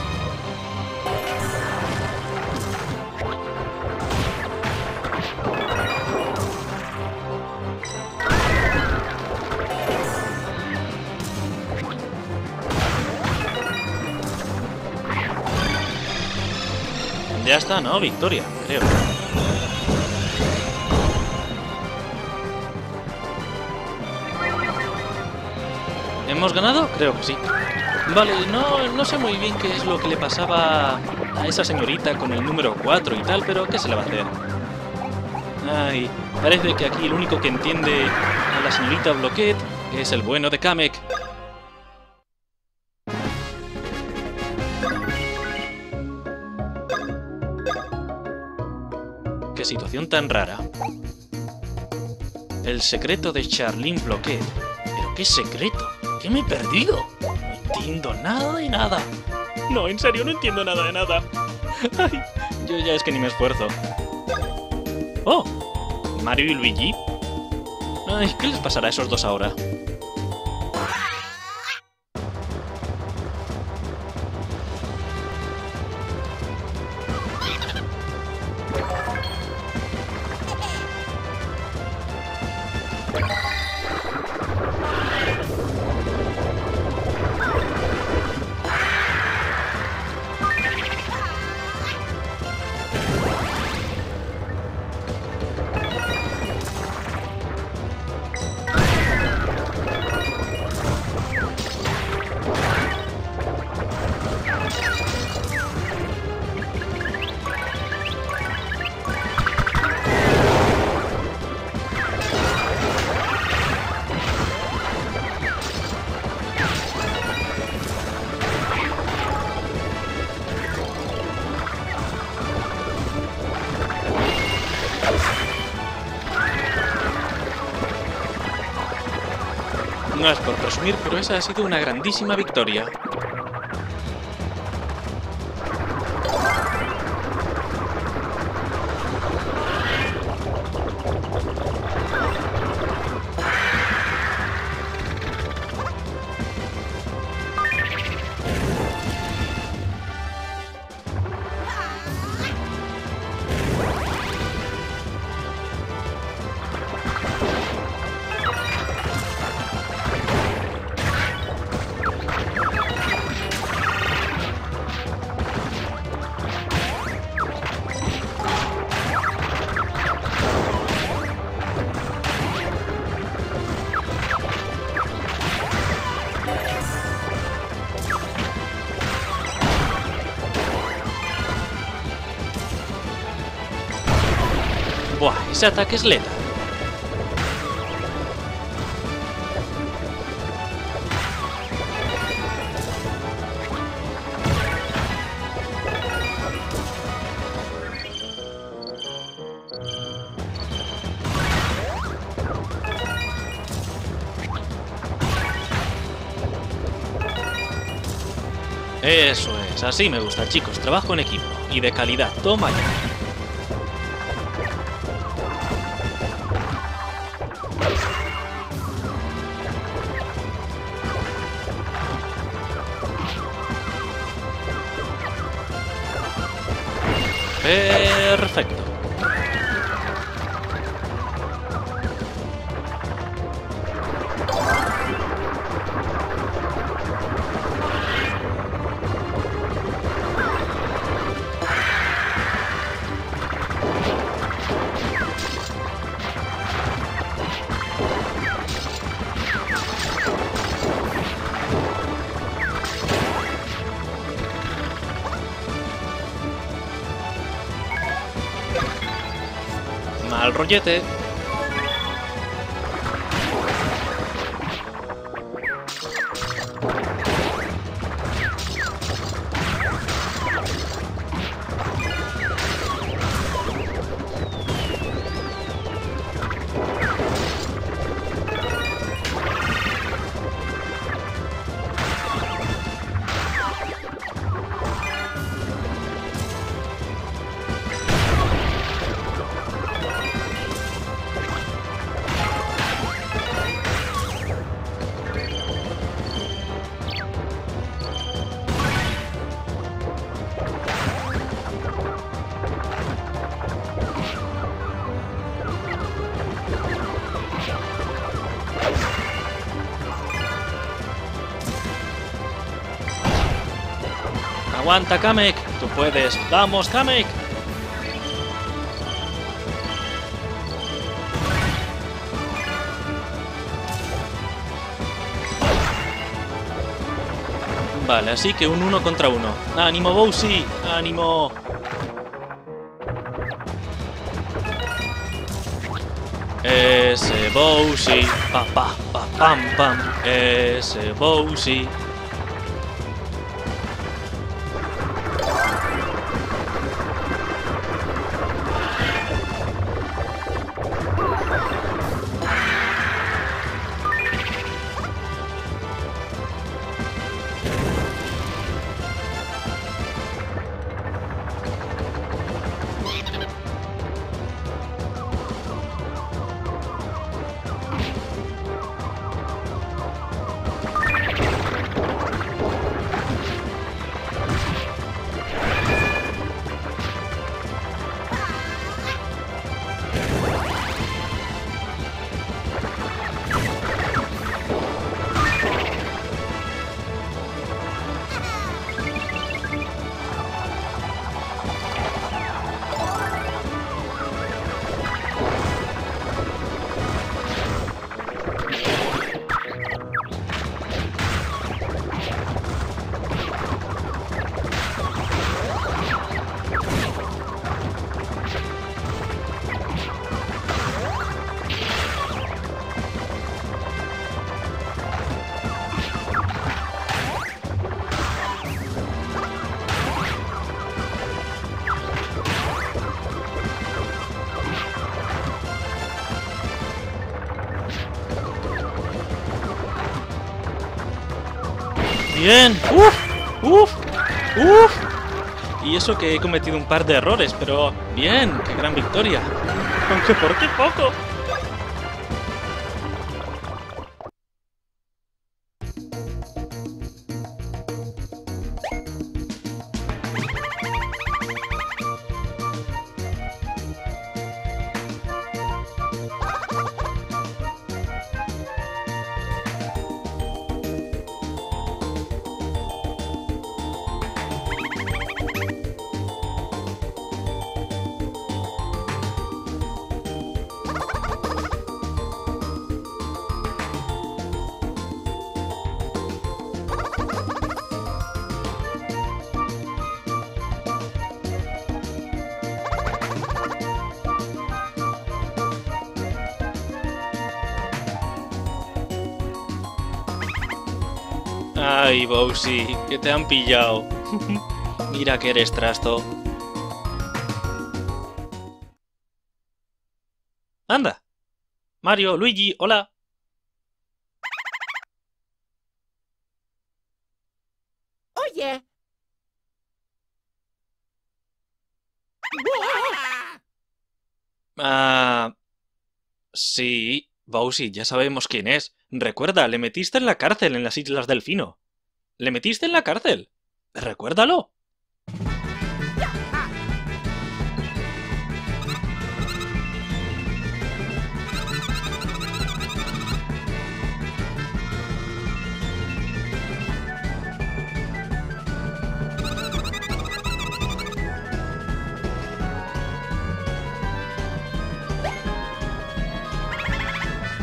Ya está, ¿no? Victoria, creo. ¿Hemos ganado? Creo que sí. Vale, no, no sé muy bien qué es lo que le pasaba a esa señorita con el número cuatro y tal, pero ¿qué se le va a hacer? Ay, parece que aquí el único que entiende a la señorita Bloquet es el bueno de Kamek. Qué situación tan rara. El secreto de Charlene Bloquet. ¿Pero qué secreto? ¿Qué me he perdido? No entiendo nada de nada. No, en serio, no entiendo nada de nada. Ay, yo ya es que ni me esfuerzo. ¡Oh! ¿Mario y Luigi? Ay, ¿qué les pasará a esos dos ahora? No es por presumir, pero esa ha sido una grandísima victoria. Buah, ese ataque es letal. Eso es, así me gusta, chicos. Trabajo en equipo y de calidad. Toma ya. Perfecto. Mal rollete. Aguanta, Kamek, tú puedes. Vamos, Kamek. Vale, así que un uno contra uno. Ánimo, Bowsy, ánimo. Ese Bowsy, pa pa pa pam pam. Ese Bowsy. Bien, uff, uff, uff. Y eso que he cometido un par de errores, pero bien, qué gran victoria. Aunque por qué poco. Ay, Bowsy, que te han pillado. Mira que eres trasto. Anda. Mario, Luigi, hola. Oye, Ah... Sí, Bowsy, ya sabemos quién es. Recuerda, le metiste en la cárcel en las Islas Delfino. Le metiste en la cárcel. Recuérdalo.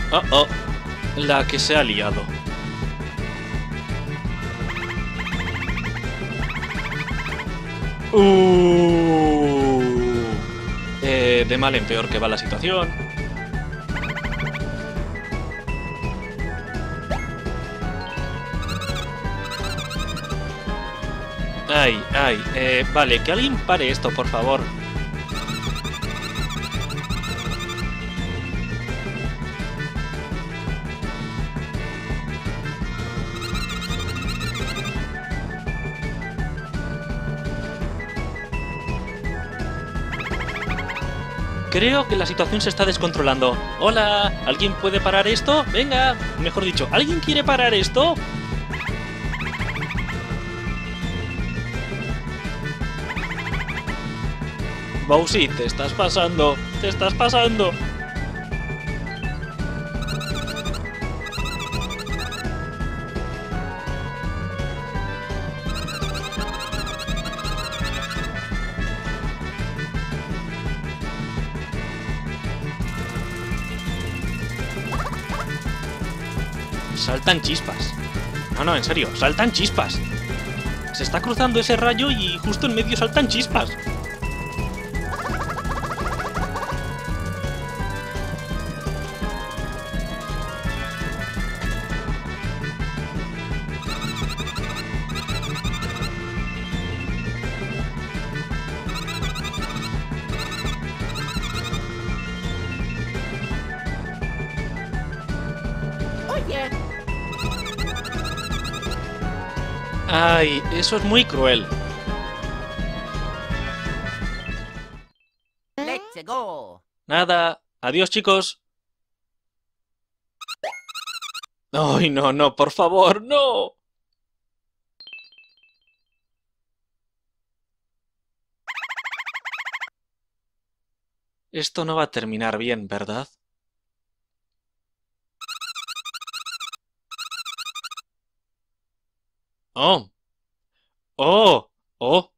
Oh, oh, la que se ha liado. Uh, eh, de mal en peor que va la situación. Ay, ay, eh, vale, que alguien pare esto, por favor. Creo que la situación se está descontrolando. ¡Hola! ¿Alguien puede parar esto? ¡Venga! Mejor dicho, ¿alguien quiere parar esto? Bowsy, te estás pasando. ¡Te estás pasando! Saltan chispas. No, no, en serio, saltan chispas. Se está cruzando ese rayo y justo en medio saltan chispas. Ay, eso es muy cruel. Let's go. Nada, adiós chicos. Ay, no, no, por favor, no. Esto no va a terminar bien, ¿verdad? Oh, oh, oh.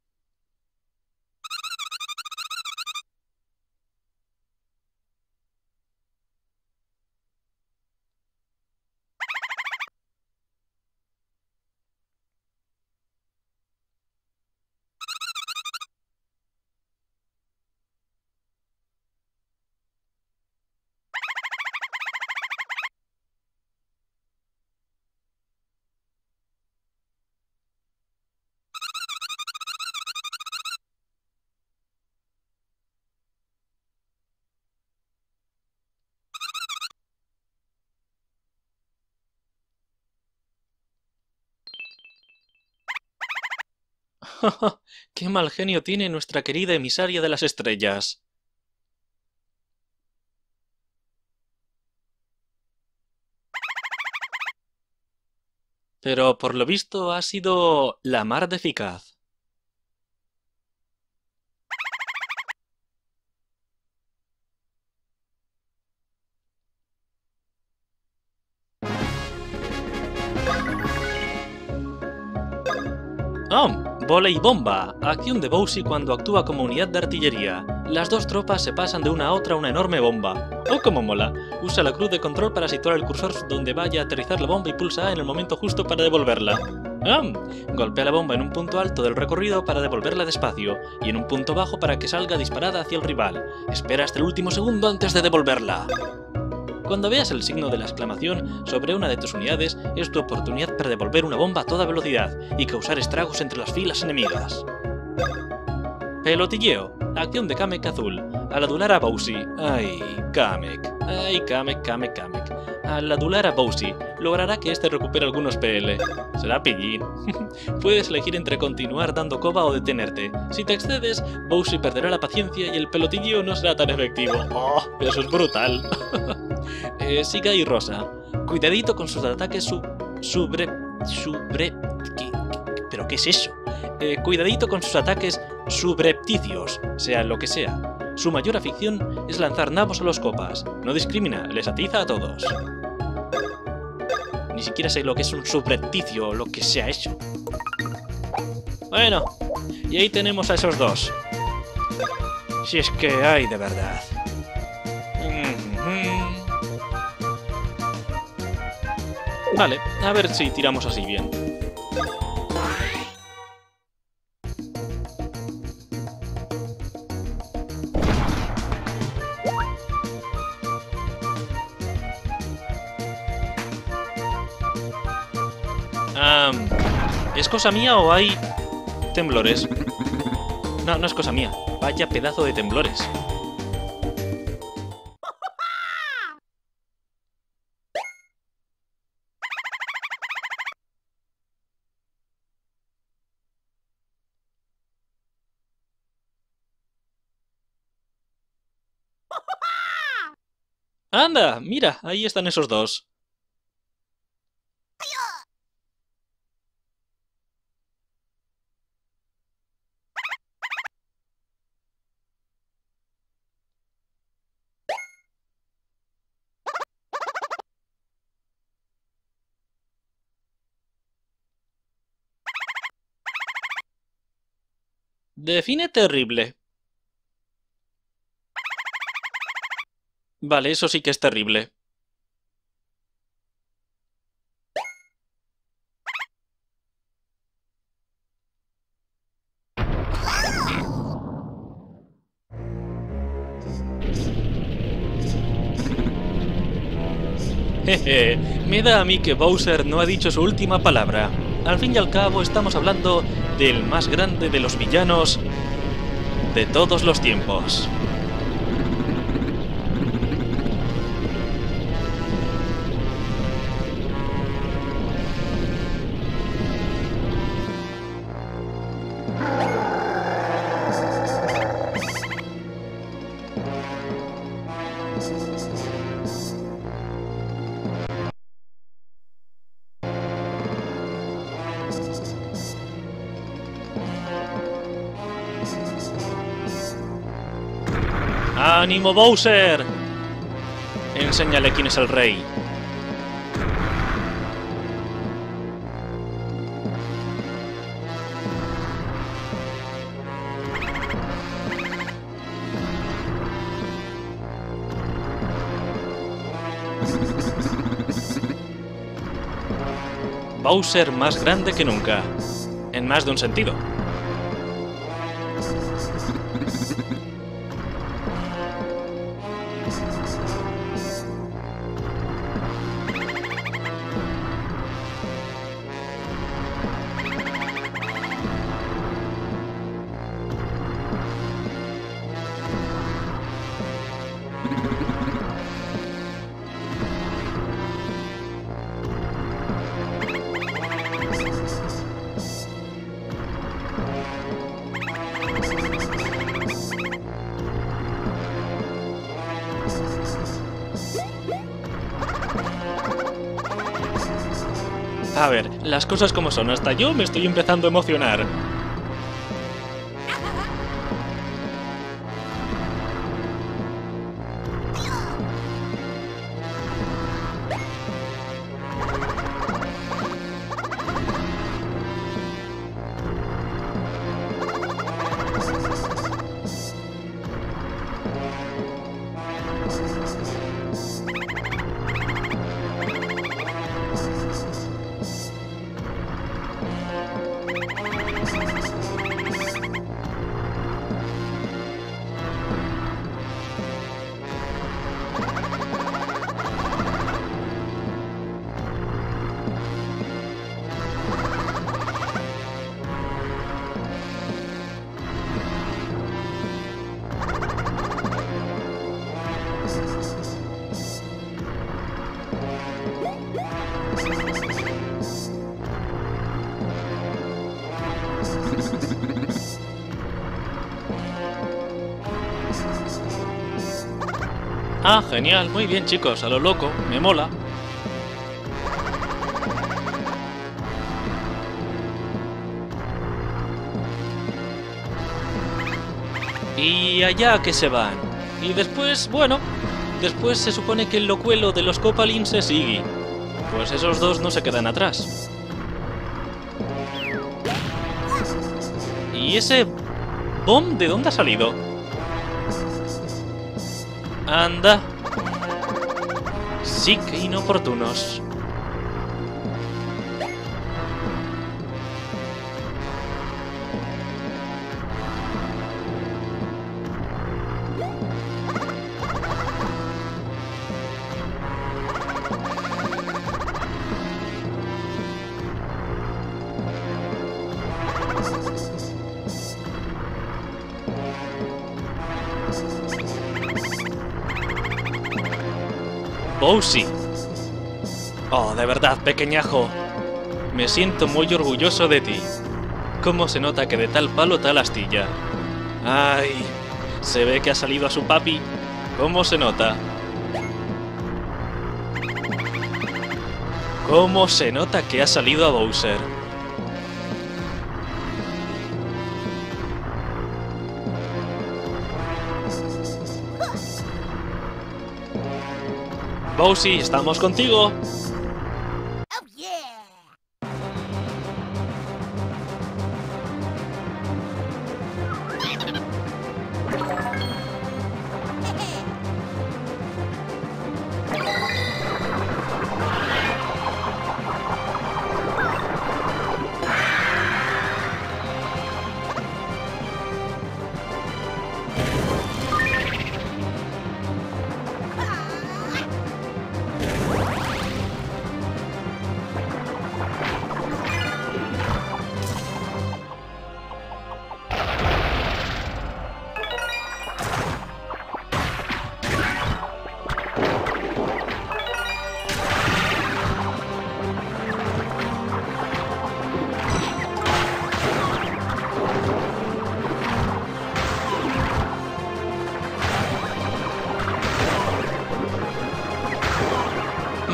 ¡Qué mal genio tiene nuestra querida emisaria de las estrellas! Pero por lo visto ha sido la mar de eficaz. ¡Oh! Bola y bomba, acción de Bowsy cuando actúa como unidad de artillería. Las dos tropas se pasan de una a otra una enorme bomba. ¡Oh, cómo mola! Usa la cruz de control para situar el cursor donde vaya a aterrizar la bomba y pulsa A en el momento justo para devolverla. ¡Ah! Golpea la bomba en un punto alto del recorrido para devolverla despacio, y en un punto bajo para que salga disparada hacia el rival. Espera hasta el último segundo antes de devolverla. Cuando veas el signo de la exclamación sobre una de tus unidades, es tu oportunidad para devolver una bomba a toda velocidad y causar estragos entre las filas enemigas. Pelotilleo, acción de Kamek Azul, al adular a Bowsy. Ay, Kamek, ay, Kamek, Kamek, Kamek. Al adular a Bowsy, logrará que este recupere algunos P L. Será pillín. Puedes elegir entre continuar dando coba o detenerte. Si te excedes, Bowsy perderá la paciencia y el pelotilleo no será tan efectivo. ¡Oh, eso es brutal! eh, Siga y Rosa. Cuidadito con sus ataques sub... subre... subre... ¿Qué? ¿Pero qué es eso? Eh, cuidadito con sus ataques subrepticios, sea lo que sea. Su mayor afición es lanzar nabos a los copas. No discrimina, les atiza a todos. Ni siquiera sé lo que es un subrepticio o lo que sea eso. Bueno, y ahí tenemos a esos dos. Si es que hay de verdad. Mm-hmm. Vale, a ver si tiramos así bien. Um, ¿Es cosa mía o hay temblores? No, no es cosa mía. Vaya pedazo de temblores. Anda, mira, ahí están esos dos. Define terrible. Vale, eso sí que es terrible. Jeje, me da a mí que Bowser no ha dicho su última palabra. Al fin y al cabo estamos hablando del más grande de los villanos de todos los tiempos. ¡Ánimo, Bowser! Enséñale quién es el rey. Bowser más grande que nunca. En más de un sentido. A ver, las cosas como son, hasta yo me estoy empezando a emocionar. Ah, genial, muy bien chicos, a lo loco, me mola. Y allá que se van. Y después, bueno, después se supone que el locuelo de los Copalins es Iggy. Pues esos dos no se quedan atrás. ¿Y ese Bob-omb de dónde ha salido? Anda. Sí, que inoportunos. Bowsy. Oh, de verdad, pequeñajo. Me siento muy orgulloso de ti. ¿Cómo se nota que de tal palo tal astilla? Ay, se ve que ha salido a su papi. ¿Cómo se nota? ¿Cómo se nota que ha salido a Bowser? Bowsy, estamos contigo. Oh, yeah.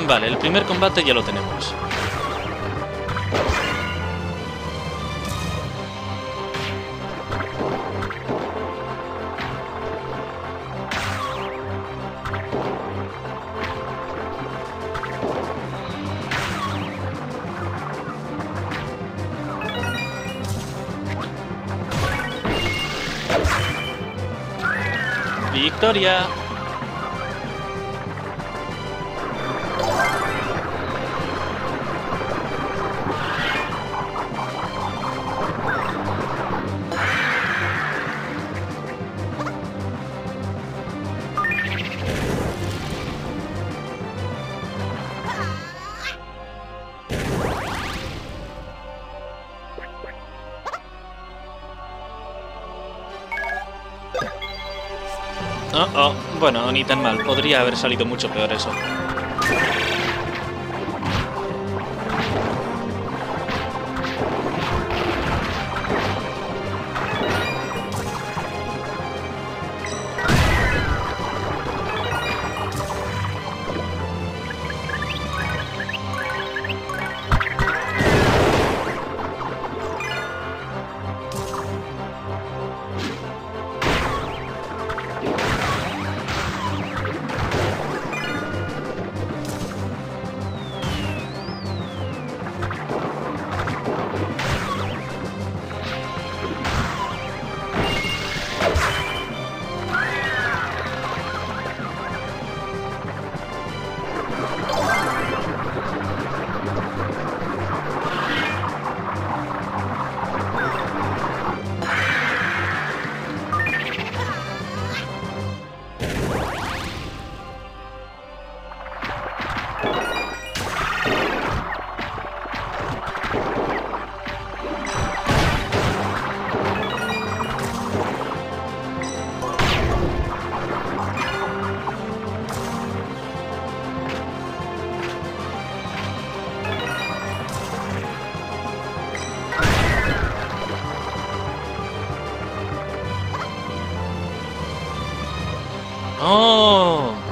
Vale, el primer combate ya lo tenemos. ¡Victoria! Oh, oh. Bueno, ni tan mal. Podría haber salido mucho peor eso.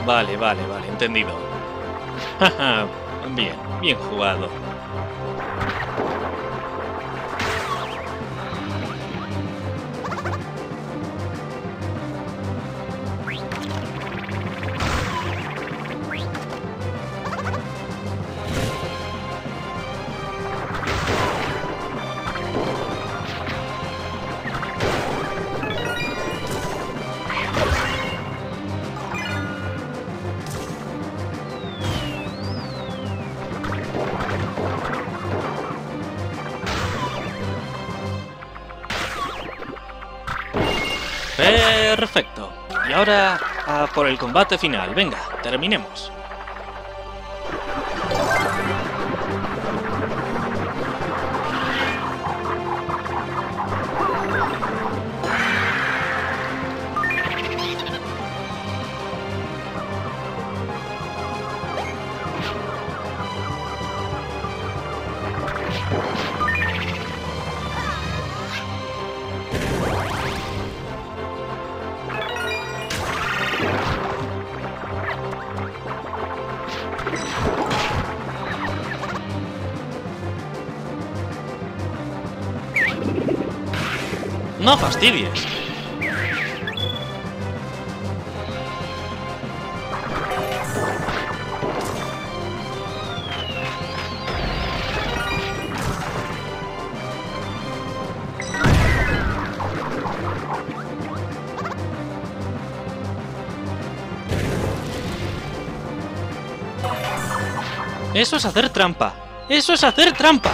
Vale, vale, vale, entendido. Jaja, bien, bien jugado. Perfecto. Y ahora a por el combate final. Venga, terminemos. No fastidies. Eso es hacer trampa. Eso es hacer trampa.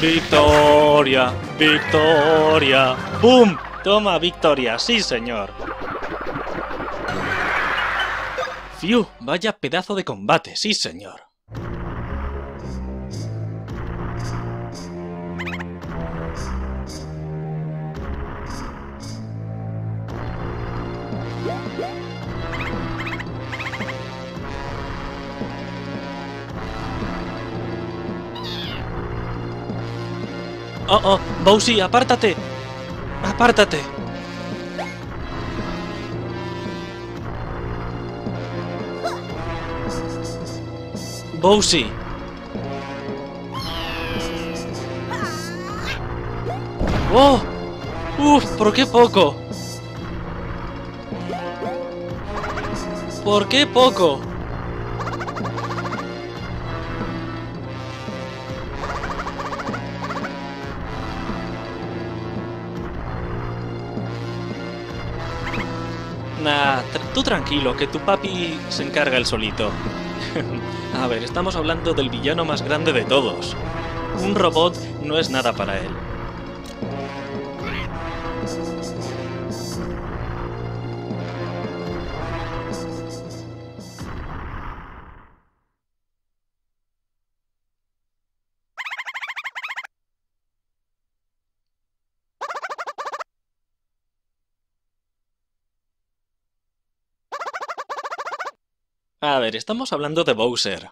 Victoria, victoria, ¡pum! Toma victoria, sí señor. Fiu, vaya pedazo de combate, sí señor. Oh, oh, Bowsy, apártate. Apártate. Bowsy. Oh, uf, ¿por qué poco? ¿Por qué poco? Nah, tú tranquilo, que tu papi se encarga él solito. A ver, estamos hablando del villano más grande de todos. Un robot no es nada para él. A ver, estamos hablando de Bowser.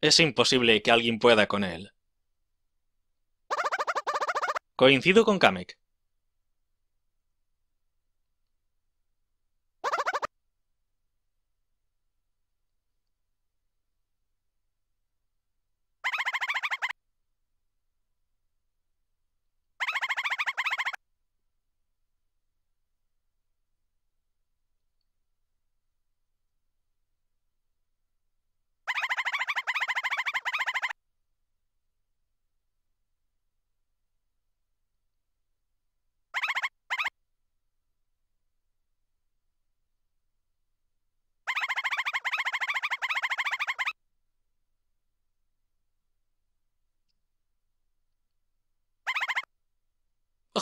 Es imposible que alguien pueda con él. Coincido con Kamek.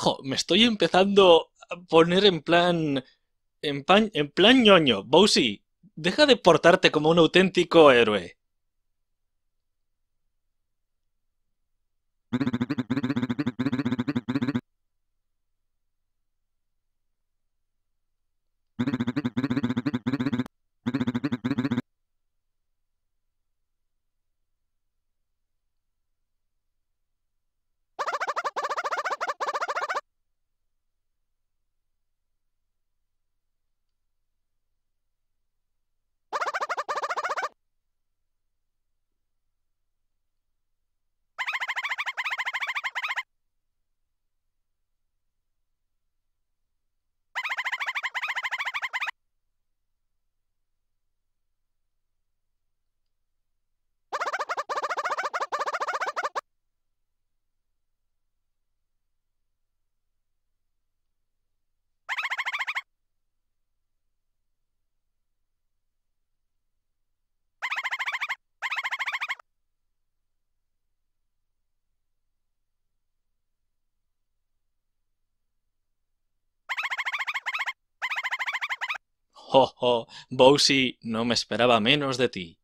ojo, me estoy empezando a poner en plan... En, pan, en plan ñoño. Bowsy, deja de portarte como un auténtico héroe. ¡Oh, oh! Bowsy, no me esperaba menos de ti.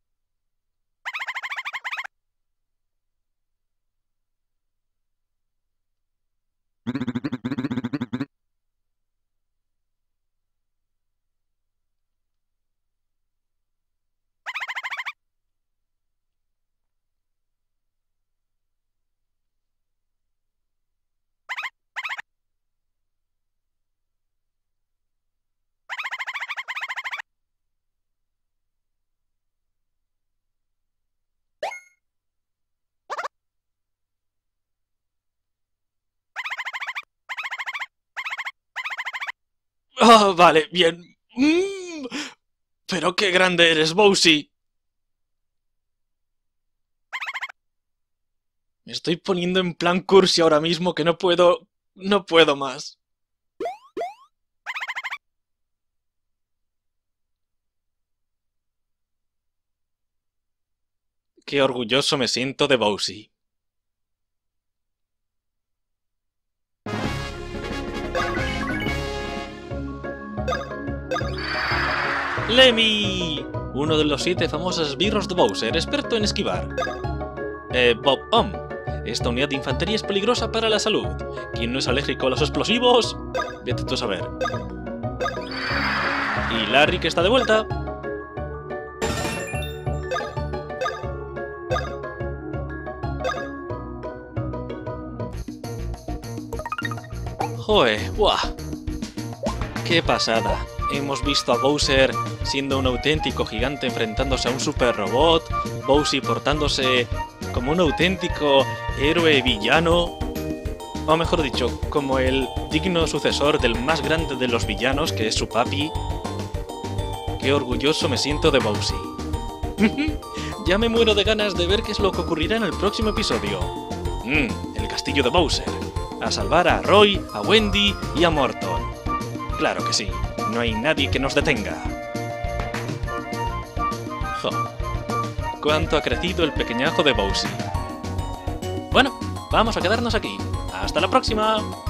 Oh, vale, bien. Mm, pero qué grande eres, Bowsy. Me estoy poniendo en plan cursi ahora mismo que no puedo... no puedo más. Qué orgulloso me siento de Bowsy. ¡Remy! Uno de los siete famosos esbirros de Bowser, experto en esquivar. Eh, Bob-omb. Esta unidad de infantería es peligrosa para la salud. ¿Quién no es alérgico a los explosivos? Vete tú a saber. Y Larry, que está de vuelta. Joe, buah. Qué pasada. Hemos visto a Bowser siendo un auténtico gigante enfrentándose a un super robot, Bowsy portándose como un auténtico héroe villano, o mejor dicho, como el digno sucesor del más grande de los villanos, que es su papi. Qué orgulloso me siento de Bowsy. Ya me muero de ganas de ver qué es lo que ocurrirá en el próximo episodio. Mm, el castillo de Bowser. A salvar a Roy, a Wendy y a Morton. Claro que sí. No hay nadie que nos detenga. Jo. Cuánto ha crecido el pequeñajo de Bowsy. Bueno, vamos a quedarnos aquí. ¡Hasta la próxima!